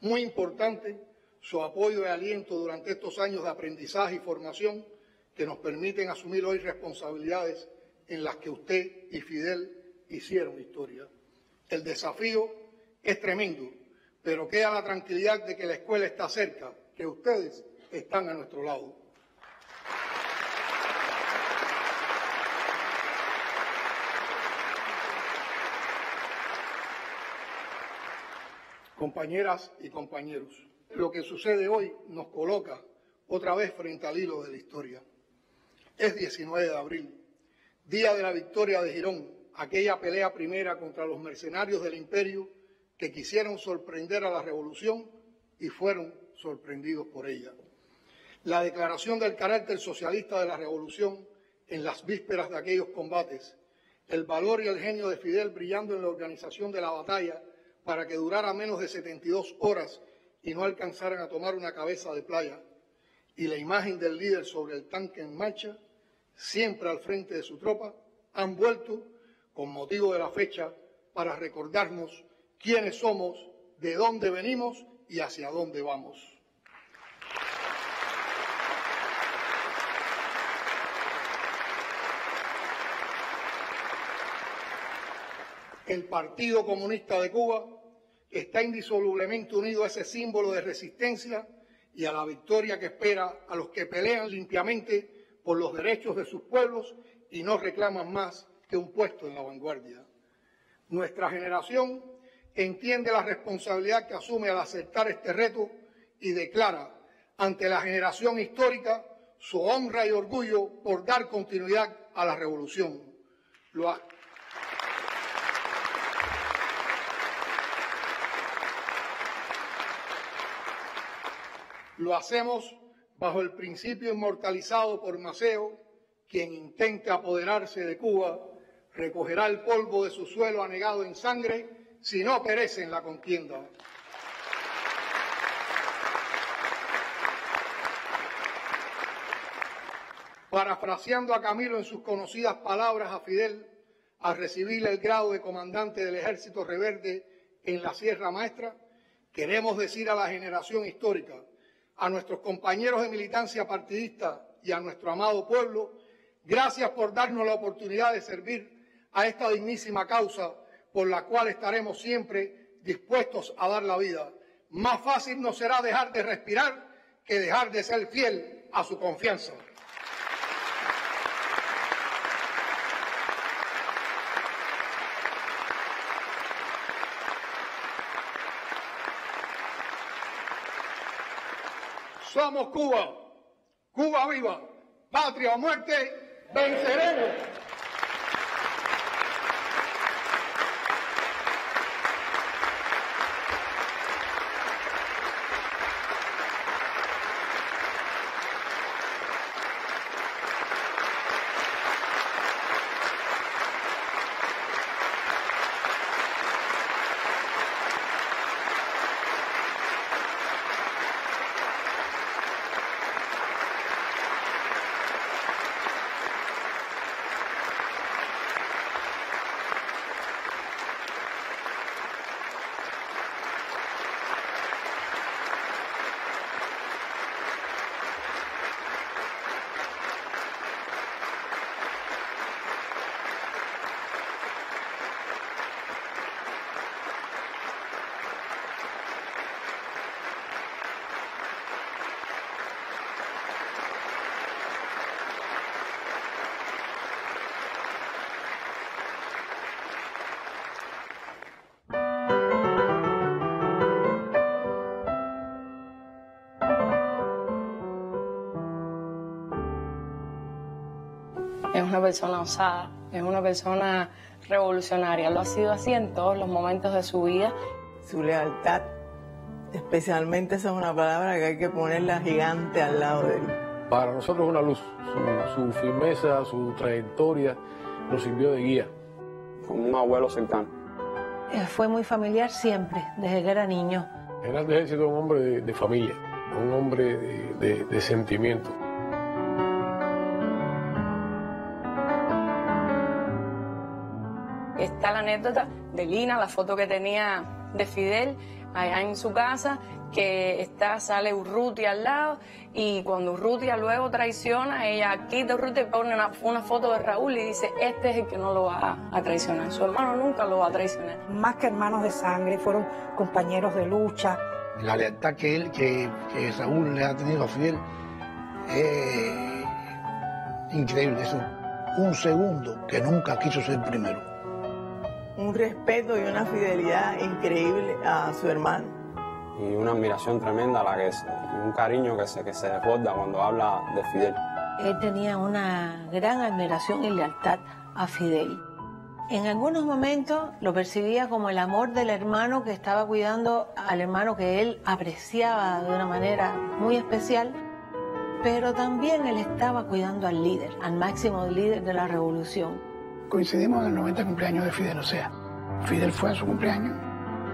muy importante, su apoyo y aliento durante estos años de aprendizaje y formación que nos permiten asumir hoy responsabilidades en las que usted y Fidel hicieron historia. El desafío es tremendo, pero queda la tranquilidad de que la escuela está cerca, que ustedes están a nuestro lado. Compañeras y compañeros, lo que sucede hoy nos coloca otra vez frente al hilo de la historia. Es 19 de abril, día de la victoria de Girón, aquella pelea primera contra los mercenarios del imperio que quisieron sorprender a la revolución y fueron sorprendidos por ella. La declaración del carácter socialista de la revolución en las vísperas de aquellos combates, el valor y el genio de Fidel brillando en la organización de la batalla, para que durara menos de 72 horas y no alcanzaran a tomar una cabeza de playa, y la imagen del líder sobre el tanque en marcha, siempre al frente de su tropa, han vuelto, con motivo de la fecha, para recordarnos quiénes somos, de dónde venimos y hacia dónde vamos. El Partido Comunista de Cuba está indisolublemente unido a ese símbolo de resistencia y a la victoria que espera a los que pelean limpiamente por los derechos de sus pueblos y no reclaman más que un puesto en la vanguardia. Nuestra generación entiende la responsabilidad que asume al aceptar este reto y declara ante la generación histórica su honra y orgullo por dar continuidad a la revolución. Lo hacemos bajo el principio inmortalizado por Maceo: quien intente apoderarse de Cuba recogerá el polvo de su suelo anegado en sangre si no perece en la contienda. Parafraseando a Camilo en sus conocidas palabras a Fidel al recibir el grado de comandante del Ejército Rebelde en la Sierra Maestra, queremos decir a la generación histórica, a nuestros compañeros de militancia partidista y a nuestro amado pueblo, gracias por darnos la oportunidad de servir a esta dignísima causa por la cual estaremos siempre dispuestos a dar la vida. Más fácil nos será dejar de respirar que dejar de ser fiel a su confianza. Somos Cuba. Cuba viva. Patria o muerte, venceremos. Es una persona osada, es una persona revolucionaria. Lo ha sido así en todos los momentos de su vida. Su lealtad, especialmente, esa es una palabra que hay que ponerla gigante al lado de él. Para nosotros es una luz. Su firmeza, su trayectoria nos sirvió de guía. Como un abuelo cercano. Fue muy familiar siempre, desde que era niño. General de Ejército es un hombre de familia, un hombre de sentimiento. Está la anécdota de Lina, la foto que tenía de Fidel allá en su casa, que sale Urrutia al lado, y cuando Urrutia luego traiciona, ella quita a Urrutia y pone una foto de Raúl y dice, este es el que no lo va a traicionar, su hermano nunca lo va a traicionar. Más que hermanos de sangre, fueron compañeros de lucha. La lealtad que Raúl le ha tenido a Fidel es increíble, eso. Un segundo que nunca quiso ser primero. Un respeto y una fidelidad increíble a su hermano. Y una admiración tremenda, un cariño que se recuerda cuando habla de Fidel. Él tenía una gran admiración y lealtad a Fidel. En algunos momentos lo percibía como el amor del hermano que estaba cuidando al hermano que él apreciaba de una manera muy especial, pero también él estaba cuidando al líder, al máximo líder de la revolución. Coincidimos en el 90 cumpleaños de Fidel, o sea, Fidel fue a su cumpleaños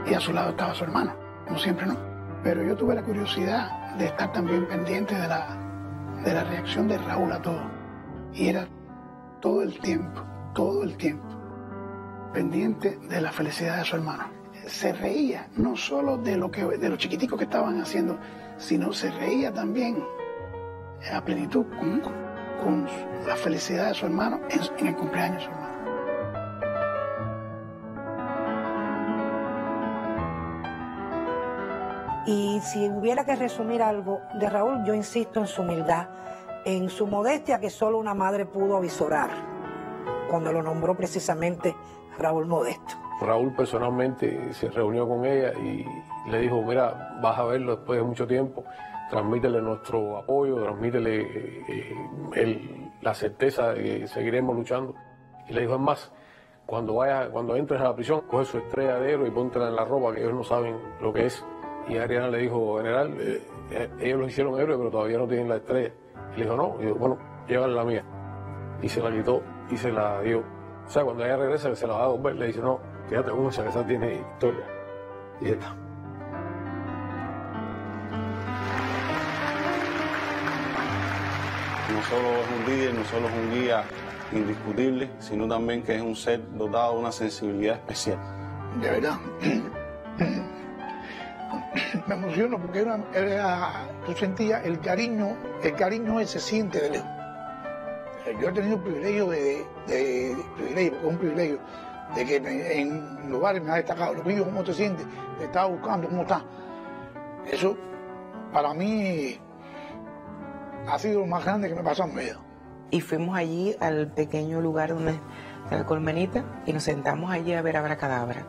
y a su lado estaba su hermana, como siempre, ¿no? Pero yo tuve la curiosidad de estar también pendiente de la reacción de Raúl a todo. Y era todo el tiempo, pendiente de la felicidad de su hermana. Se reía no solo de los chiquiticos que estaban haciendo, sino se reía también a plenitud con la felicidad de su hermano en el cumpleaños de su hermano. Y si hubiera que resumir algo de Raúl, yo insisto en su humildad, en su modestia que solo una madre pudo avisorar cuando lo nombró precisamente Raúl Modesto. Raúl personalmente se reunió con ella y le dijo, mira, vas a verlo después de mucho tiempo, transmítele nuestro apoyo, transmítele la certeza de que seguiremos luchando. Y le dijo, es más, cuando entres a la prisión, coge su estrella de héroe y póntela en la ropa, que ellos no saben lo que es. Y Ariana le dijo, general, ellos los hicieron héroes, pero todavía no tienen la estrella. Y le dijo, no, y dijo, bueno, llévale la mía. Y se la quitó y se la dio. O sea, cuando ella regresa, que se la va a devolver, le dice, no, quédate con esa tiene historia. Y ya está. No solo es un líder, no solo es un guía indiscutible, sino también que es un ser dotado de una sensibilidad especial. De verdad, me emociono porque tú sentías el cariño ese siente de lejos. Yo he tenido el privilegio de que en lugares me ha destacado, lo que yo, cómo te sientes, te estaba buscando, cómo estás. Eso, para mí, ha sido lo más grande que me pasó en mi vida. Y fuimos allí al pequeño lugar donde está la colmenita y nos sentamos allí a ver Abracadabra.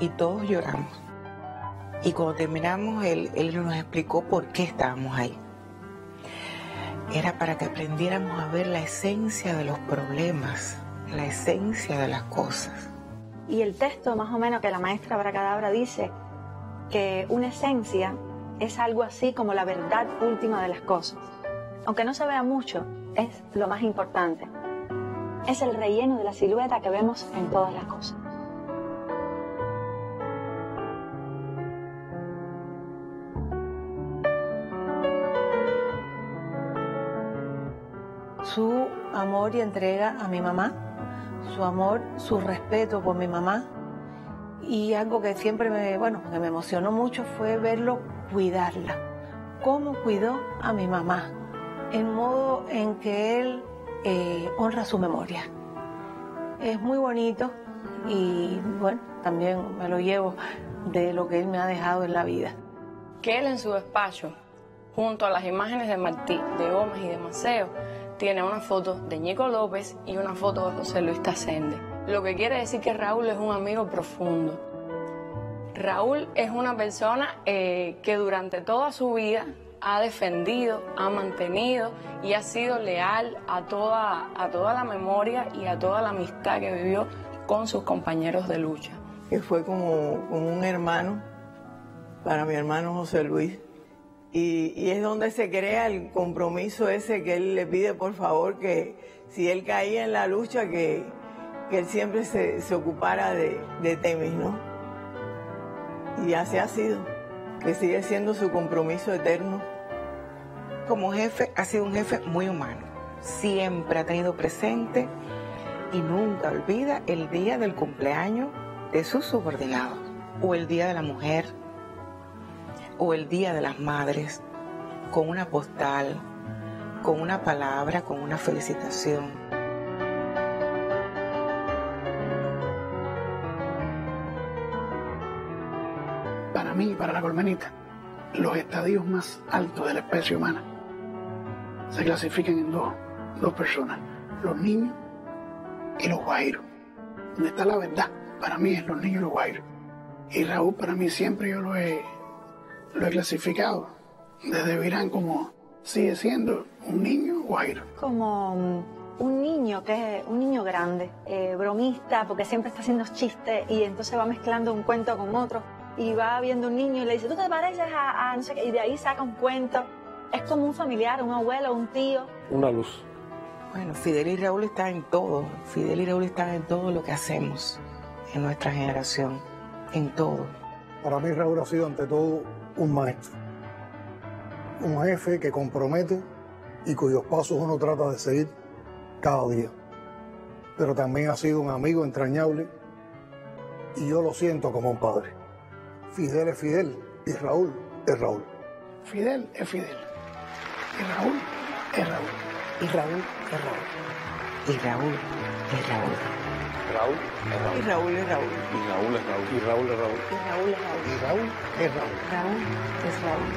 Y todos lloramos. Y cuando terminamos, él nos explicó por qué estábamos ahí. Era para que aprendiéramos a ver la esencia de los problemas, la esencia de las cosas. Y el texto, más o menos, que la maestra Abracadabra dice que una esencia es algo así como la verdad última de las cosas. Aunque no se vea mucho, es lo más importante. Es el relleno de la silueta que vemos en todas las cosas. Su amor y entrega a mi mamá, su amor, su respeto por mi mamá, y algo que siempre me emocionó mucho fue verlo cuidarla, cómo cuidó a mi mamá, el modo en que él honra su memoria. Es muy bonito y bueno, también me lo llevo de lo que él me ha dejado en la vida. Que él en su despacho, junto a las imágenes de Martí, de Gómez y de Maceo, tiene una foto de Ñico López y una foto de José Luis Tasende. Lo que quiere decir que Raúl es un amigo profundo. Raúl es una persona que durante toda su vida ha defendido, ha mantenido y ha sido leal a toda la memoria y a toda la amistad que vivió con sus compañeros de lucha. Que fue como un hermano para mi hermano José Luis. Y es donde se crea el compromiso ese que él le pide, por favor, que si él caía en la lucha, que él siempre se ocupara de Temis, ¿no? Y así ha sido, que sigue siendo su compromiso eterno. Como jefe, ha sido un jefe muy humano. Siempre ha tenido presente y nunca olvida el día del cumpleaños de sus subordinados, o el día de la mujer, o el Día de las Madres, con una postal, con una palabra, con una felicitación. Para mí y para la colmenita, los estadios más altos de la especie humana se clasifican en dos personas, los niños y los guajiros. Donde está la verdad, para mí es los niños y los guajiros. Y Raúl, para mí siempre yo lo he clasificado desde Virán como sigue siendo un niño guairo. Como un niño que es un niño grande, bromista, porque siempre está haciendo chistes y entonces va mezclando un cuento con otro y va viendo un niño y le dice, tú te pareces a no sé qué, y de ahí saca un cuento. Es como un familiar, un abuelo, un tío. Una luz. Bueno, Fidel y Raúl están en todo. Fidel y Raúl están en todo lo que hacemos en nuestra generación, en todo. Para mí Raúl ha sido ante todo un maestro, un jefe que compromete y cuyos pasos uno trata de seguir cada día. Pero también ha sido un amigo entrañable y yo lo siento como un padre. Fidel es Fidel y Raúl es Raúl. Fidel es Fidel y Raúl es Raúl. Y Raúl es Raúl. Y Raúl es Raúl. Raúl es Raúl. Y Raúl es Raúl. Y Raúl es Raúl. Y Raúl es Raúl. Y Raúl es Raúl. Y Raúl es Raúl. Raúl es Raúl.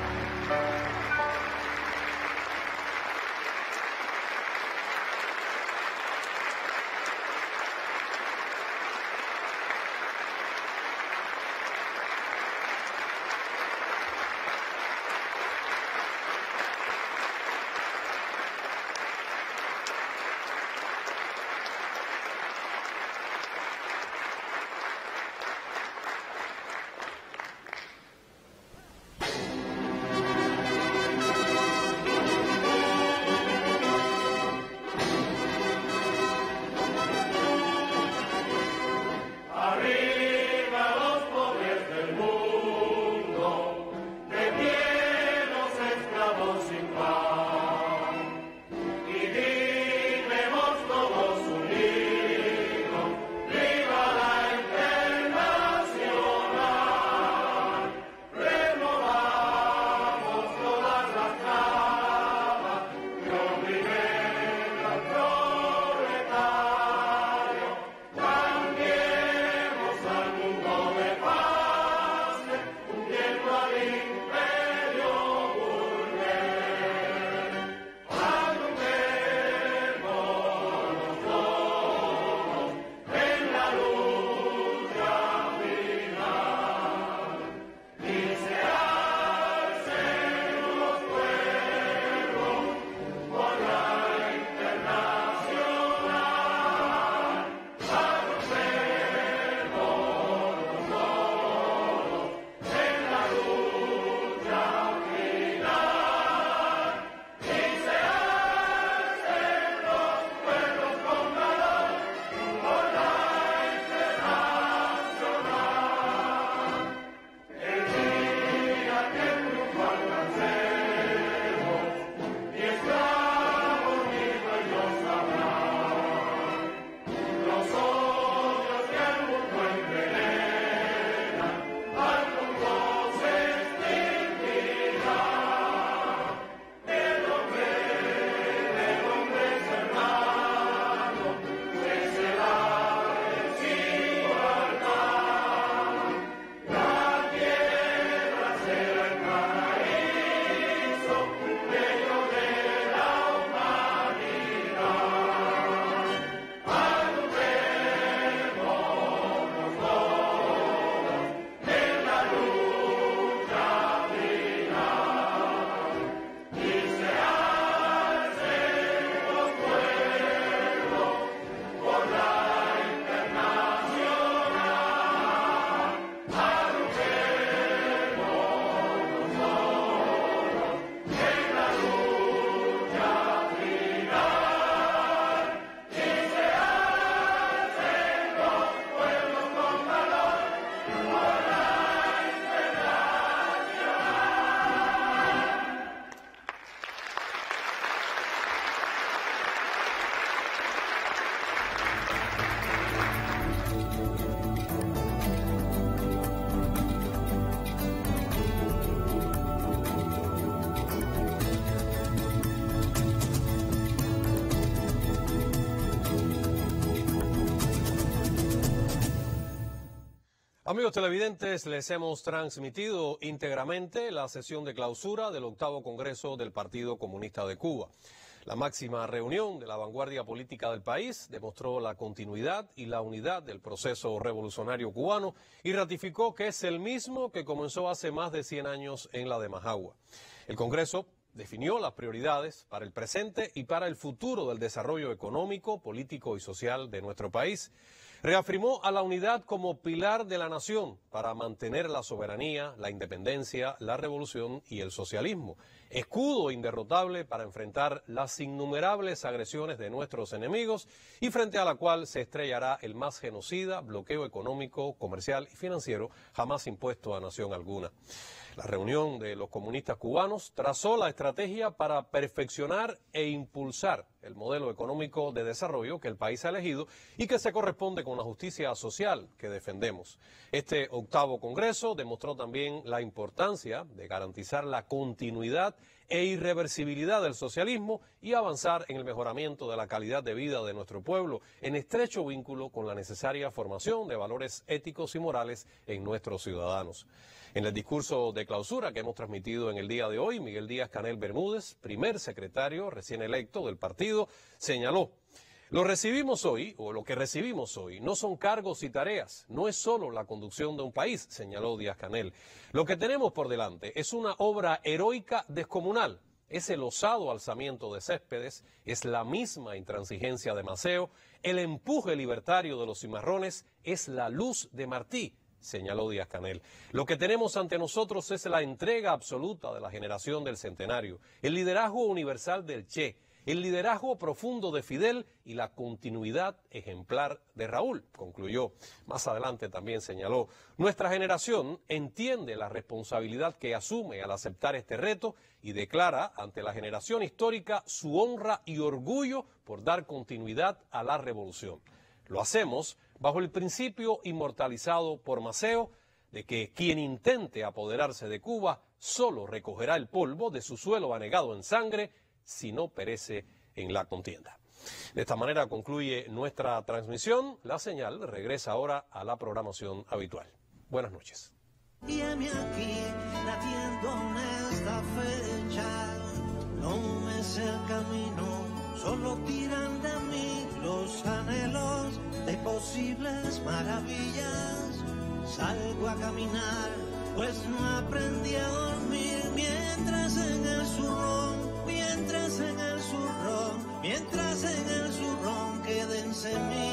Amigos televidentes, les hemos transmitido íntegramente la sesión de clausura del octavo Congreso del Partido Comunista de Cuba. La máxima reunión de la vanguardia política del país demostró la continuidad y la unidad del proceso revolucionario cubano y ratificó que es el mismo que comenzó hace más de 100 años en la de Majagua. El Congreso definió las prioridades para el presente y para el futuro del desarrollo económico, político y social de nuestro país. Reafirmó a la unidad como pilar de la nación para mantener la soberanía, la independencia, la revolución y el socialismo. Escudo inderrotable para enfrentar las innumerables agresiones de nuestros enemigos y frente a la cual se estrellará el más genocida bloqueo económico, comercial y financiero jamás impuesto a nación alguna. La reunión de los comunistas cubanos trazó la estrategia para perfeccionar e impulsar el modelo económico de desarrollo que el país ha elegido y que se corresponde con la justicia social que defendemos. Este octavo Congreso demostró también la importancia de garantizar la continuidad e irreversibilidad del socialismo y avanzar en el mejoramiento de la calidad de vida de nuestro pueblo, en estrecho vínculo con la necesaria formación de valores éticos y morales en nuestros ciudadanos. En el discurso de clausura que hemos transmitido en el día de hoy, Miguel Díaz Canel Bermúdez, primer secretario recién electo del partido, señaló: lo recibimos hoy, o lo que recibimos hoy, no son cargos y tareas, no es solo la conducción de un país, señaló Díaz-Canel. Lo que tenemos por delante es una obra heroica descomunal. Es el osado alzamiento de Céspedes, es la misma intransigencia de Maceo, el empuje libertario de los cimarrones, es la luz de Martí, señaló Díaz-Canel. Lo que tenemos ante nosotros es la entrega absoluta de la generación del centenario, el liderazgo universal del Che, el liderazgo profundo de Fidel y la continuidad ejemplar de Raúl, concluyó. Más adelante también señaló: nuestra generación entiende la responsabilidad que asume al aceptar este reto y declara ante la generación histórica su honra y orgullo por dar continuidad a la revolución. Lo hacemos bajo el principio inmortalizado por Maceo de que quien intente apoderarse de Cuba solo recogerá el polvo de su suelo anegado en sangre si no perece en la contienda. De esta manera concluye nuestra transmisión. La señal regresa ahora a la programación habitual. Buenas noches. Viene aquí, latiendo en esta fecha. No me sé el camino, solo tiran de mí los anhelos de posibles maravillas. Salgo a caminar, pues no aprendí a dormir mientras en el surrón. Mientras en el zurrón, quédense míos.